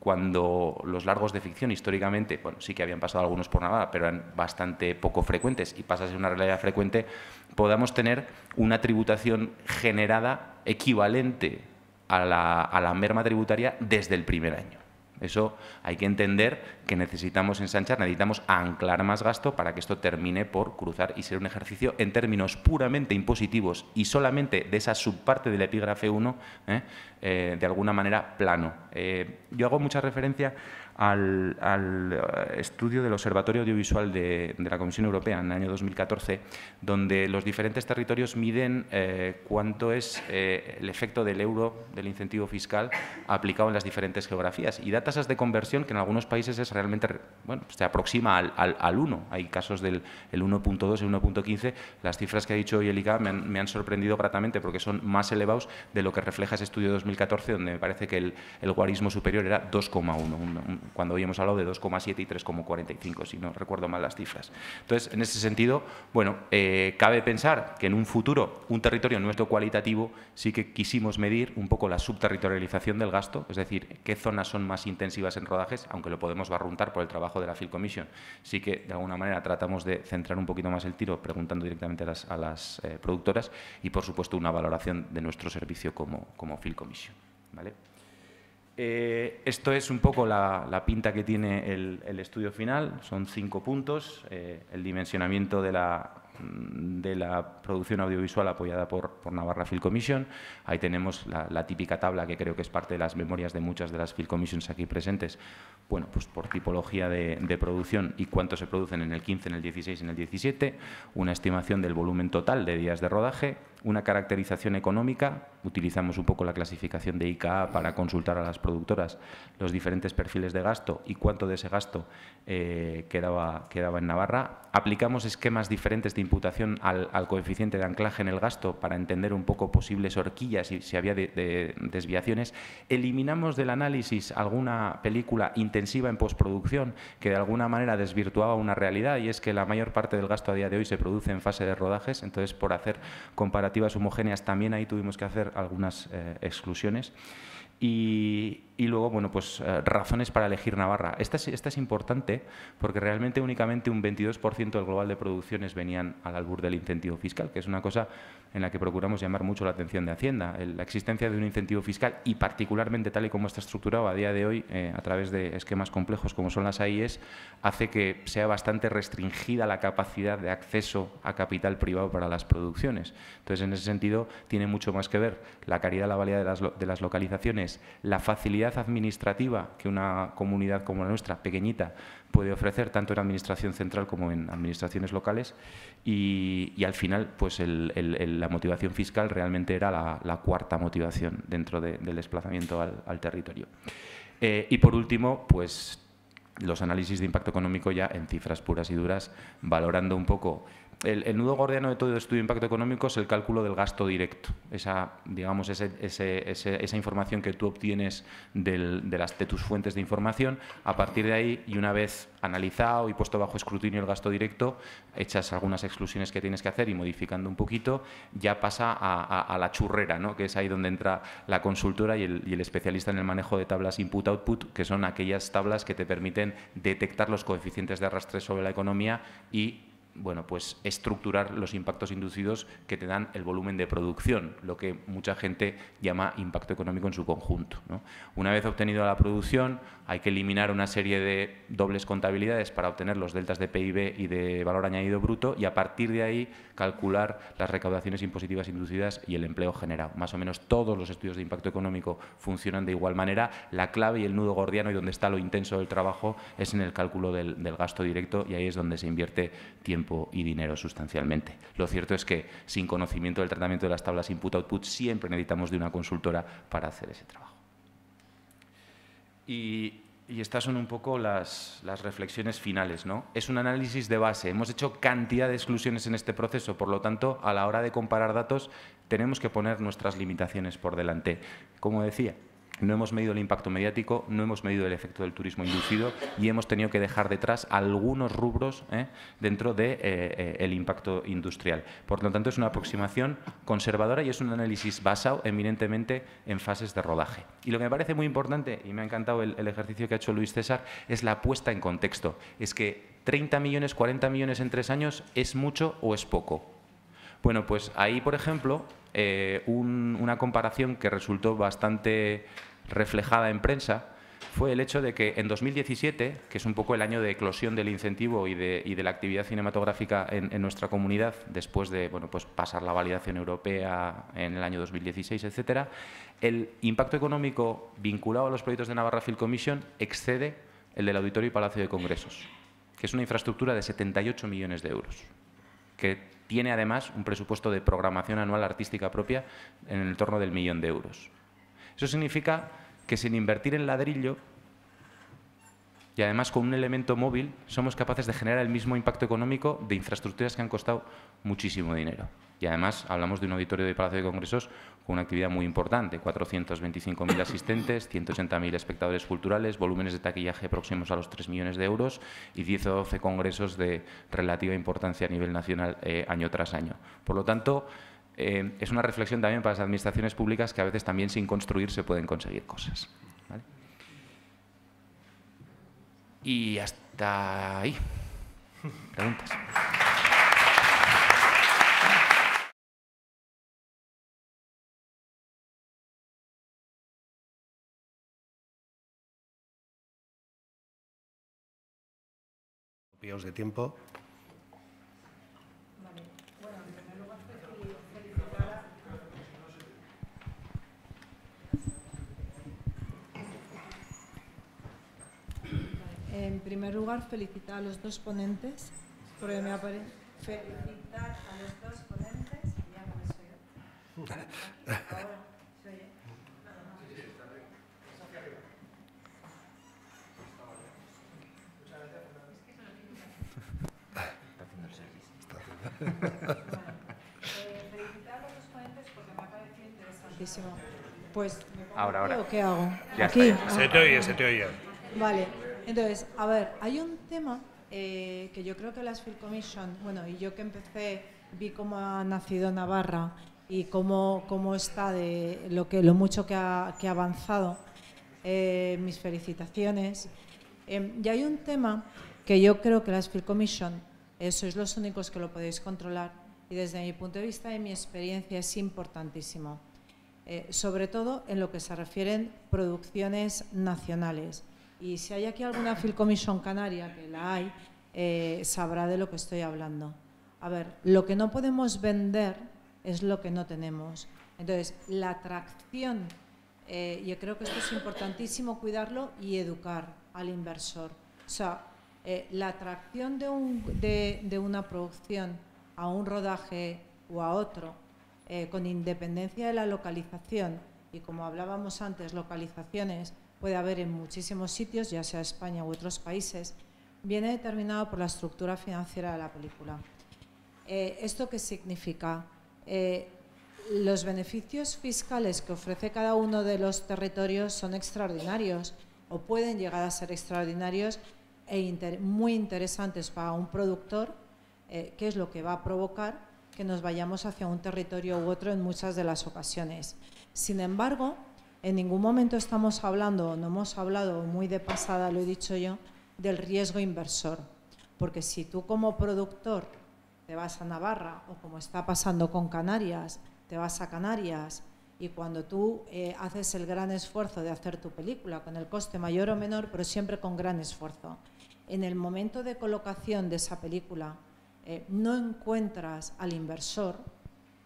cuando los largos de ficción históricamente, bueno, sí que habían pasado algunos por Navarra, pero eran bastante poco frecuentes y pasa a ser una realidad frecuente, podamos tener una tributación generada equivalente a la, a la merma tributaria desde el primer año. Eso hay que entender que necesitamos ensanchar, necesitamos anclar más gasto para que esto termine por cruzar y ser un ejercicio en términos puramente impositivos y solamente de esa subparte del epígrafe uno, ¿eh? Eh, de alguna manera plano. Eh, yo hago mucha referencia al, al estudio del Observatorio Audiovisual de, de la Comisión Europea en el año dos mil catorce, donde los diferentes territorios miden eh, cuánto es eh, el efecto del euro, del incentivo fiscal, aplicado en las diferentes geografías. Y da tasas de conversión que en algunos países es realmente, bueno, se aproxima al, al, al uno. Hay casos del uno punto dos, el uno punto quince. Las cifras que ha dicho hoy el I C A me han, me han sorprendido gratamente porque son más elevados de lo que refleja ese estudio de dos mil catorce, donde me parece que el, el guarismo superior era dos coma uno, cuando hoy hemos hablado de dos coma siete y tres coma cuarenta y cinco, si no recuerdo mal las cifras. Entonces, en ese sentido, bueno, eh, cabe pensar que en un futuro, un territorio nuestro cualitativo, sí que quisimos medir un poco la subterritorialización del gasto, es decir, qué zonas son más intensivas en rodajes, aunque lo podemos barruntar por el trabajo de la Film Commission. Sí que, de alguna manera, tratamos de centrar un poquito más el tiro, preguntando directamente a las, a las eh, productoras y, por supuesto, una valoración de nuestro servicio como, como Film Commission. ¿Vale? Eh, esto es un poco la, la pinta que tiene el, el estudio final. Son cinco puntos. Eh, el dimensionamiento de la, de la producción audiovisual apoyada por, por Navarra Film Commission. Ahí tenemos la, la típica tabla que creo que es parte de las memorias de muchas de las Film Commissions aquí presentes. Bueno, pues por tipología de, de producción y cuánto se producen en el quince, en el dieciséis, en el diecisiete. Una estimación del volumen total de días de rodaje. Una caracterización económica. Utilizamos un poco la clasificación de I C A para consultar a las productoras los diferentes perfiles de gasto y cuánto de ese gasto eh, quedaba, quedaba en Navarra. Aplicamos esquemas diferentes de imputación al, al coeficiente de anclaje en el gasto para entender un poco posibles horquillas y si había de, de desviaciones. Eliminamos del análisis alguna película intensiva en postproducción que de alguna manera desvirtuaba una realidad, y es que la mayor parte del gasto a día de hoy se produce en fase de rodajes. Entonces, por hacer comparativas homogéneas, también ahí tuvimos que hacer algunas eh, exclusiones. Y, y luego, bueno, pues eh, razones para elegir Navarra. Esta es, esta es importante porque realmente únicamente un veintidós por ciento del global de producciones venían al albur del incentivo fiscal, que es una cosa en la que procuramos llamar mucho la atención de Hacienda. El, la existencia de un incentivo fiscal, y particularmente tal y como está estructurado a día de hoy, eh, a través de esquemas complejos como son las A I Es, hace que sea bastante restringida la capacidad de acceso a capital privado para las producciones. Entonces, en ese sentido, tiene mucho más que ver la calidad, la valía de las, de las localizaciones, la facilidad administrativa que una comunidad como la nuestra, pequeñita, puede ofrecer tanto en administración central como en administraciones locales, y, y al final pues el, el, el, la motivación fiscal realmente era la, la cuarta motivación dentro de, del desplazamiento al, al territorio. Eh, y por último, pues los análisis de impacto económico ya en cifras puras y duras, valorando un poco… El, el nudo gordiano de todo el estudio de impacto económico es el cálculo del gasto directo. Esa, digamos, ese, ese, ese, esa información que tú obtienes del, de, las, de tus fuentes de información, a partir de ahí, y una vez analizado y puesto bajo escrutinio el gasto directo, echas algunas exclusiones que tienes que hacer y modificando un poquito, ya pasa a, a, a la churrera, ¿no? Que es ahí donde entra la consultora y el, y el especialista en el manejo de tablas input-output, que son aquellas tablas que te permiten detectar los coeficientes de arrastre sobre la economía y… bueno, pues estructurar los impactos inducidos que te dan el volumen de producción, lo que mucha gente llama impacto económico en su conjunto, ¿no? Una vez obtenida la producción, hay que eliminar una serie de dobles contabilidades para obtener los deltas de P I B y de valor añadido bruto y, a partir de ahí, calcular las recaudaciones impositivas inducidas y el empleo generado. Más o menos todos los estudios de impacto económico funcionan de igual manera. La clave y el nudo gordiano y donde está lo intenso del trabajo es en el cálculo del, del gasto directo, y ahí es donde se invierte tiempo y dinero sustancialmente. Lo cierto es que, sin conocimiento del tratamiento de las tablas input-output, siempre necesitamos de una consultora para hacer ese trabajo. Y, y estas son un poco las, las reflexiones finales, ¿no? Es un análisis de base. Hemos hecho cantidad de exclusiones en este proceso, por lo tanto, a la hora de comparar datos, tenemos que poner nuestras limitaciones por delante. Como decía, no hemos medido el impacto mediático, no hemos medido el efecto del turismo inducido y hemos tenido que dejar detrás algunos rubros ¿eh? dentro del de, eh, eh, impacto industrial. Por lo tanto, es una aproximación conservadora y es un análisis basado eminentemente en fases de rodaje. Y lo que me parece muy importante, y me ha encantado el, el ejercicio que ha hecho Luis César, es la puesta en contexto. Es que treinta millones, cuarenta millones en tres años, ¿es mucho o es poco? Bueno, pues ahí, por ejemplo, eh, un, una comparación que resultó bastante reflejada en prensa fue el hecho de que en dos mil diecisiete, que es un poco el año de eclosión del incentivo y de, y de la actividad cinematográfica en, en nuestra comunidad, después de bueno, pues pasar la validación europea en el año dos mil dieciséis, etcétera, el impacto económico vinculado a los proyectos de Navarra Film Commission excede el del Auditorio y Palacio de Congresos, que es una infraestructura de setenta y ocho millones de euros, que tiene además un presupuesto de programación anual artística propia en el torno del millón de euros. Eso significa que sin invertir en ladrillo y además con un elemento móvil somos capaces de generar el mismo impacto económico de infraestructuras que han costado muchísimo dinero. Y además hablamos de un auditorio de Palacio de Congresos con una actividad muy importante, cuatrocientos veinticinco mil asistentes, ciento ochenta mil espectadores culturales, volúmenes de taquillaje próximos a los tres millones de euros y diez o doce congresos de relativa importancia a nivel nacional eh, año tras año. Por lo tanto, Eh, es una reflexión también para las administraciones públicas que a veces también sin construir se pueden conseguir cosas. ¿Vale? Y hasta ahí. Preguntas. Pillaos de tiempo. En primer lugar, felicitar a los dos ponentes, porque me apare... Felicitar a los dos ponentes, y ya no soy yo. Ahora, soy yo. Está haciendo el servicio. Bueno, eh, felicitar a los dos ponentes porque me ha parecido interesantísimo. Pues, ¿me pongo ahora, ahora. ¿O qué hago? Ya Aquí. Está, ya. Se te oye, se te oye. Vale. Entonces, a ver, hay un tema eh, que yo creo que las Film Commission, bueno, y yo que empecé, vi cómo ha nacido Navarra y cómo, cómo está de lo, que, lo mucho que ha, que ha avanzado, eh, mis felicitaciones. Eh, y hay un tema que yo creo que las Film Commission, eh, sois los únicos que lo podéis controlar y desde mi punto de vista y mi experiencia es importantísimo, eh, sobre todo en lo que se refieren producciones nacionales. Y si hay aquí alguna Film Commission canaria, que la hay, eh, sabrá de lo que estoy hablando. A ver, lo que no podemos vender es lo que no tenemos. Entonces, la atracción, eh, yo creo que esto es importantísimo cuidarlo y educar al inversor. O sea, eh, la atracción de, un, de, de una producción a un rodaje o a otro, eh, con independencia de la localización, y como hablábamos antes, localizaciones, puede haber en muchísimos sitios, ya sea España u otros países, viene determinado por la estructura financiera de la película. Eh, ¿Esto qué significa? Eh, los beneficios fiscales que ofrece cada uno de los territorios son extraordinarios o pueden llegar a ser extraordinarios e inter- muy interesantes para un productor, eh, que es lo que va a provocar que nos vayamos hacia un territorio u otro en muchas de las ocasiones. Sin embargo, en ningún momento estamos hablando, no hemos hablado muy de pasada, lo he dicho yo, del riesgo inversor. Porque si tú como productor te vas a Navarra o como está pasando con Canarias, te vas a Canarias y cuando tú eh, haces el gran esfuerzo de hacer tu película con el coste mayor o menor, pero siempre con gran esfuerzo, en el momento de colocación de esa película eh, no encuentras al inversor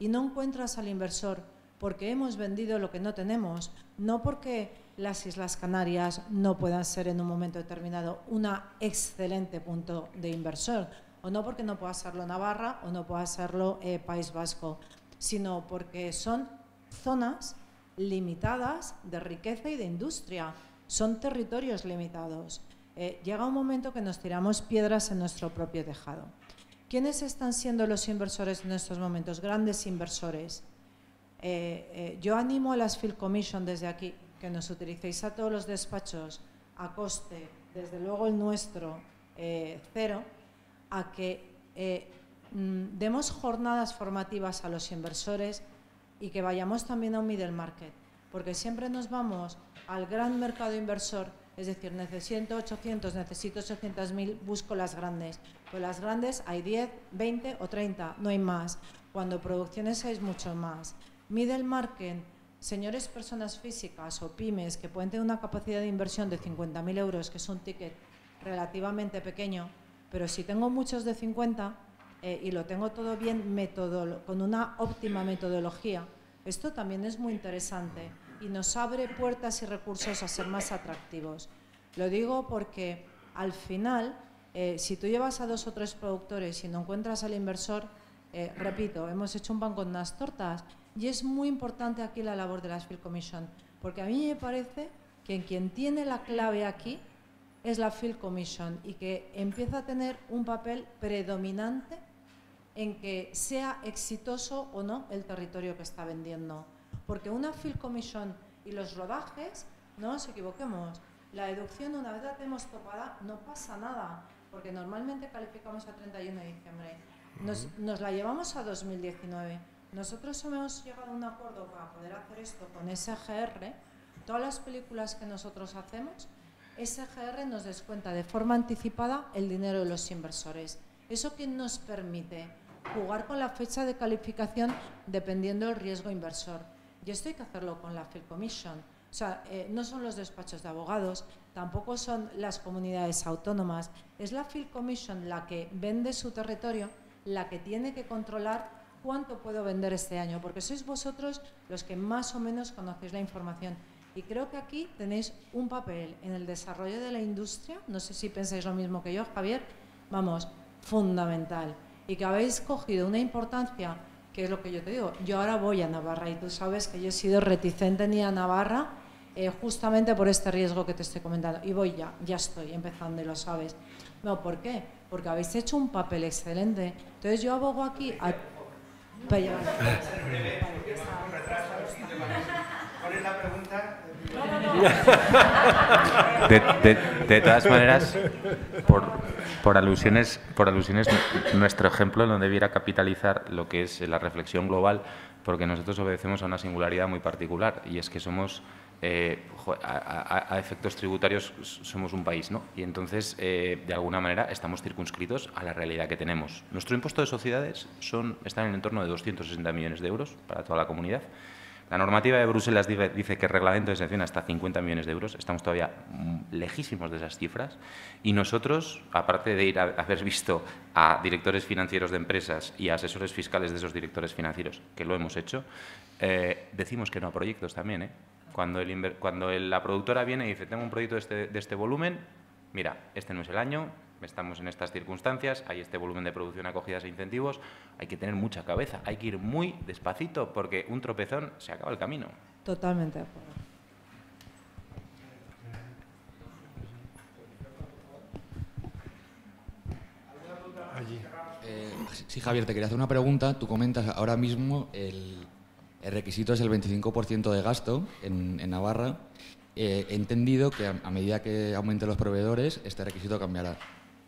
y no encuentras al inversor porque hemos vendido lo que no tenemos, no porque las Islas Canarias no puedan ser en un momento determinado un excelente punto de inversor, o no porque no pueda serlo Navarra o no pueda serlo eh, País Vasco, sino porque son zonas limitadas de riqueza y de industria, son territorios limitados. Eh, llega un momento que nos tiramos piedras en nuestro propio tejado. ¿Quiénes están siendo los inversores en estos momentos? Grandes inversores. Eh, eh, yo animo a las Film Commission desde aquí, que nos utilicéis a todos los despachos, a coste, desde luego el nuestro, eh, cero, a que eh, demos jornadas formativas a los inversores y que vayamos también a un middle market, porque siempre nos vamos al gran mercado inversor, es decir, necesito ochocientos, necesito ochocientos mil, busco las grandes. Pues las grandes hay diez, veinte o treinta, no hay más, cuando producciones hay mucho más. Middle market, señores, personas físicas o pymes que pueden tener una capacidad de inversión de cincuenta mil euros, que es un ticket relativamente pequeño, pero si tengo muchos de cincuenta eh, y lo tengo todo bien metodo, con una óptima metodología, esto también es muy interesante y nos abre puertas y recursos a ser más atractivos. Lo digo porque al final, eh, si tú llevas a dos o tres productores y no encuentras al inversor, eh, repito, hemos hecho un pan con unas tortas y es muy importante aquí la labor de las Film Commission, porque a mí me parece que quien tiene la clave aquí es la Film Commission y que empieza a tener un papel predominante en que sea exitoso o no el territorio que está vendiendo. Porque una Film Commission y los rodajes, no nos equivoquemos, la deducción una vez la tenemos topada no pasa nada, porque normalmente calificamos a treinta y uno de diciembre. Nos, nos la llevamos a dos mil diecinueve. Nosotros hemos llegado a un acuerdo para poder hacer esto con S G R. Todas las películas que nosotros hacemos, S G R nos descuenta de forma anticipada el dinero de los inversores. ¿Eso qué nos permite? Jugar con la fecha de calificación dependiendo del riesgo inversor. Y esto hay que hacerlo con la Film Commission. O sea, eh, no son los despachos de abogados, tampoco son las comunidades autónomas. Es la Film Commission la que vende su territorio, la que tiene que controlar cuánto puedo vender este año, porque sois vosotros los que más o menos conocéis la información. Y creo que aquí tenéis un papel en el desarrollo de la industria, no sé si pensáis lo mismo que yo, Javier, vamos, fundamental. Y que habéis cogido una importancia, que es lo que yo te digo, yo ahora voy a Navarra y tú sabes que yo he sido reticente en ir a Navarra eh, justamente por este riesgo que te estoy comentando. Y voy ya, ya estoy empezando y lo sabes. No, ¿por qué? Porque habéis hecho un papel excelente. Entonces yo abogo aquí a... Para llevar. ¿Cuál es la pregunta? De, de, de todas maneras, por, por alusiones, por alusiones, nuestro ejemplo no debiera capitalizar lo que es la reflexión global, porque nosotros obedecemos a una singularidad muy particular y es que somos, eh, a, a, a efectos tributarios, somos un país, ¿no? Y entonces, eh, de alguna manera, estamos circunscritos a la realidad que tenemos. Nuestro impuesto de sociedades son, está en el entorno de doscientos sesenta millones de euros para toda la comunidad. La normativa de Bruselas dice que el reglamento de exención hasta cincuenta millones de euros. Estamos todavía lejísimos de esas cifras. Y nosotros, aparte de ir a haber visto a directores financieros de empresas y a asesores fiscales de esos directores financieros, que lo hemos hecho, eh, decimos que no a proyectos también, ¿eh? Cuando, el, cuando el, la productora viene y dice, tengo un proyecto de este, de este volumen, mira, este no es el año, estamos en estas circunstancias, hay este volumen de producción, acogidas e incentivos, hay que tener mucha cabeza, hay que ir muy despacito porque un tropezón se acaba el camino. Totalmente de acuerdo. Eh, sí, Javier, te quería hacer una pregunta. Tú comentas ahora mismo el, el requisito es el veinticinco por ciento de gasto en, en Navarra. Eh, he entendido que a, a medida que aumenten los proveedores, este requisito cambiará.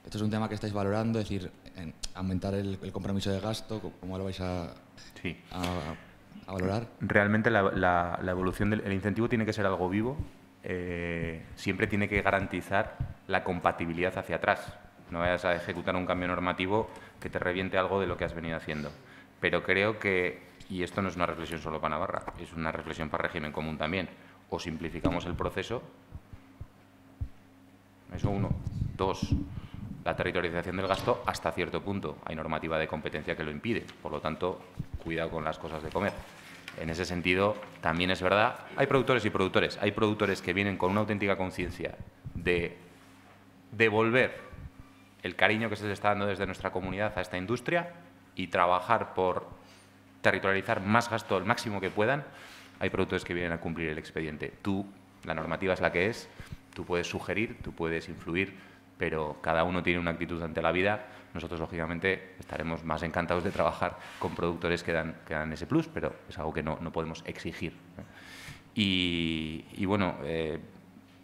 Esto es un tema que estáis valorando, es decir, en aumentar el, el compromiso de gasto, ¿cómo lo vais a, sí. a, a valorar? Realmente la, la, la evolución del el incentivo tiene que ser algo vivo, eh, siempre tiene que garantizar la compatibilidad hacia atrás. No vayas a ejecutar un cambio normativo que te reviente algo de lo que has venido haciendo. Pero creo que, y esto no es una reflexión solo para Navarra, es una reflexión para el régimen común también, o simplificamos el proceso, eso uno. Dos, la territorialización del gasto hasta cierto punto. Hay normativa de competencia que lo impide, por lo tanto, cuidado con las cosas de comer. En ese sentido, también es verdad, hay productores y productores. Hay productores que vienen con una auténtica conciencia de devolver el cariño que se les está dando desde nuestra comunidad a esta industria y trabajar por territorializar más gasto al máximo que puedan. Hay productores que vienen a cumplir el expediente. Tú la normativa es la que es, tú puedes sugerir, tú puedes influir, pero cada uno tiene una actitud ante la vida. Nosotros, lógicamente, estaremos más encantados de trabajar con productores que dan, que dan ese plus, pero es algo que no, no podemos exigir. Y, y bueno, eh,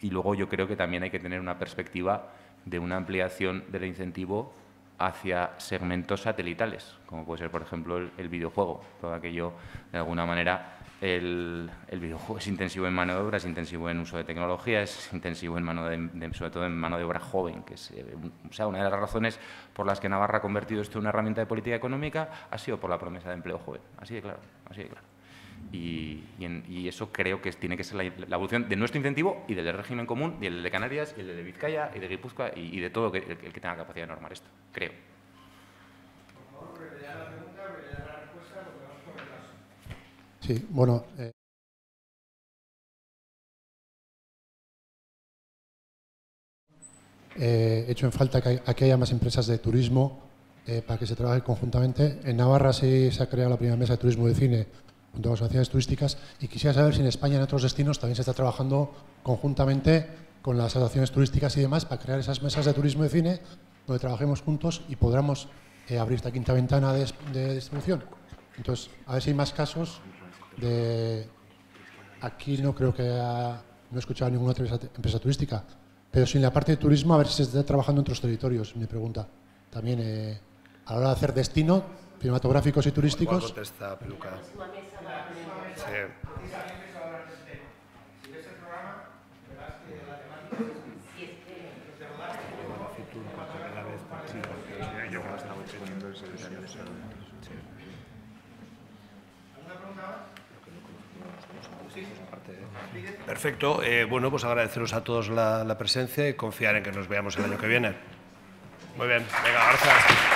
y luego yo creo que también hay que tener una perspectiva de una ampliación del incentivo hacia segmentos satelitales, como puede ser, por ejemplo, el, el videojuego. Todo aquello, de alguna manera, el, el videojuego es intensivo en mano de obra, es intensivo en uso de tecnología, es intensivo en mano de, de, sobre todo en mano de obra joven, que es eh, o sea, una de las razones por las que Navarra ha convertido esto en una herramienta de política económica ha sido por la promesa de empleo joven. Así de claro, así de claro. Y, y, en, y eso creo que tiene que ser la, la evolución de nuestro incentivo y del régimen común, y el de Canarias, y el de Vizcaya, y de Guipúzcoa, y, y de todo que, el, el que tenga capacidad de normar esto, creo. Por favor, rellenar la pregunta, rellenar la respuesta, lo que vamos por el caso. Sí, bueno. Eh. Eh, hecho en falta que aquí haya más empresas de turismo eh, para que se trabaje conjuntamente. En Navarra sí se ha creado la primera mesa de turismo de cine junto a las asociaciones turísticas, y quisiera saber si en España y en otros destinos también se está trabajando conjuntamente con las asociaciones turísticas y demás para crear esas mesas de turismo y cine donde trabajemos juntos y podamos eh, abrir esta quinta ventana de, de distribución. Entonces, a ver si hay más casos de... Aquí no creo que ha, no he escuchado ninguna otra empresa turística, pero sí en la parte de turismo, a ver si se está trabajando en otros territorios, mi pregunta. También eh, a la hora de hacer destino, cinematográficos y turísticos. Contesta, Peluca. Perfecto. Eh, bueno, pues agradeceros a todos la, la presencia y confiar en que nos veamos el año que viene. Muy bien. Venga, gracias.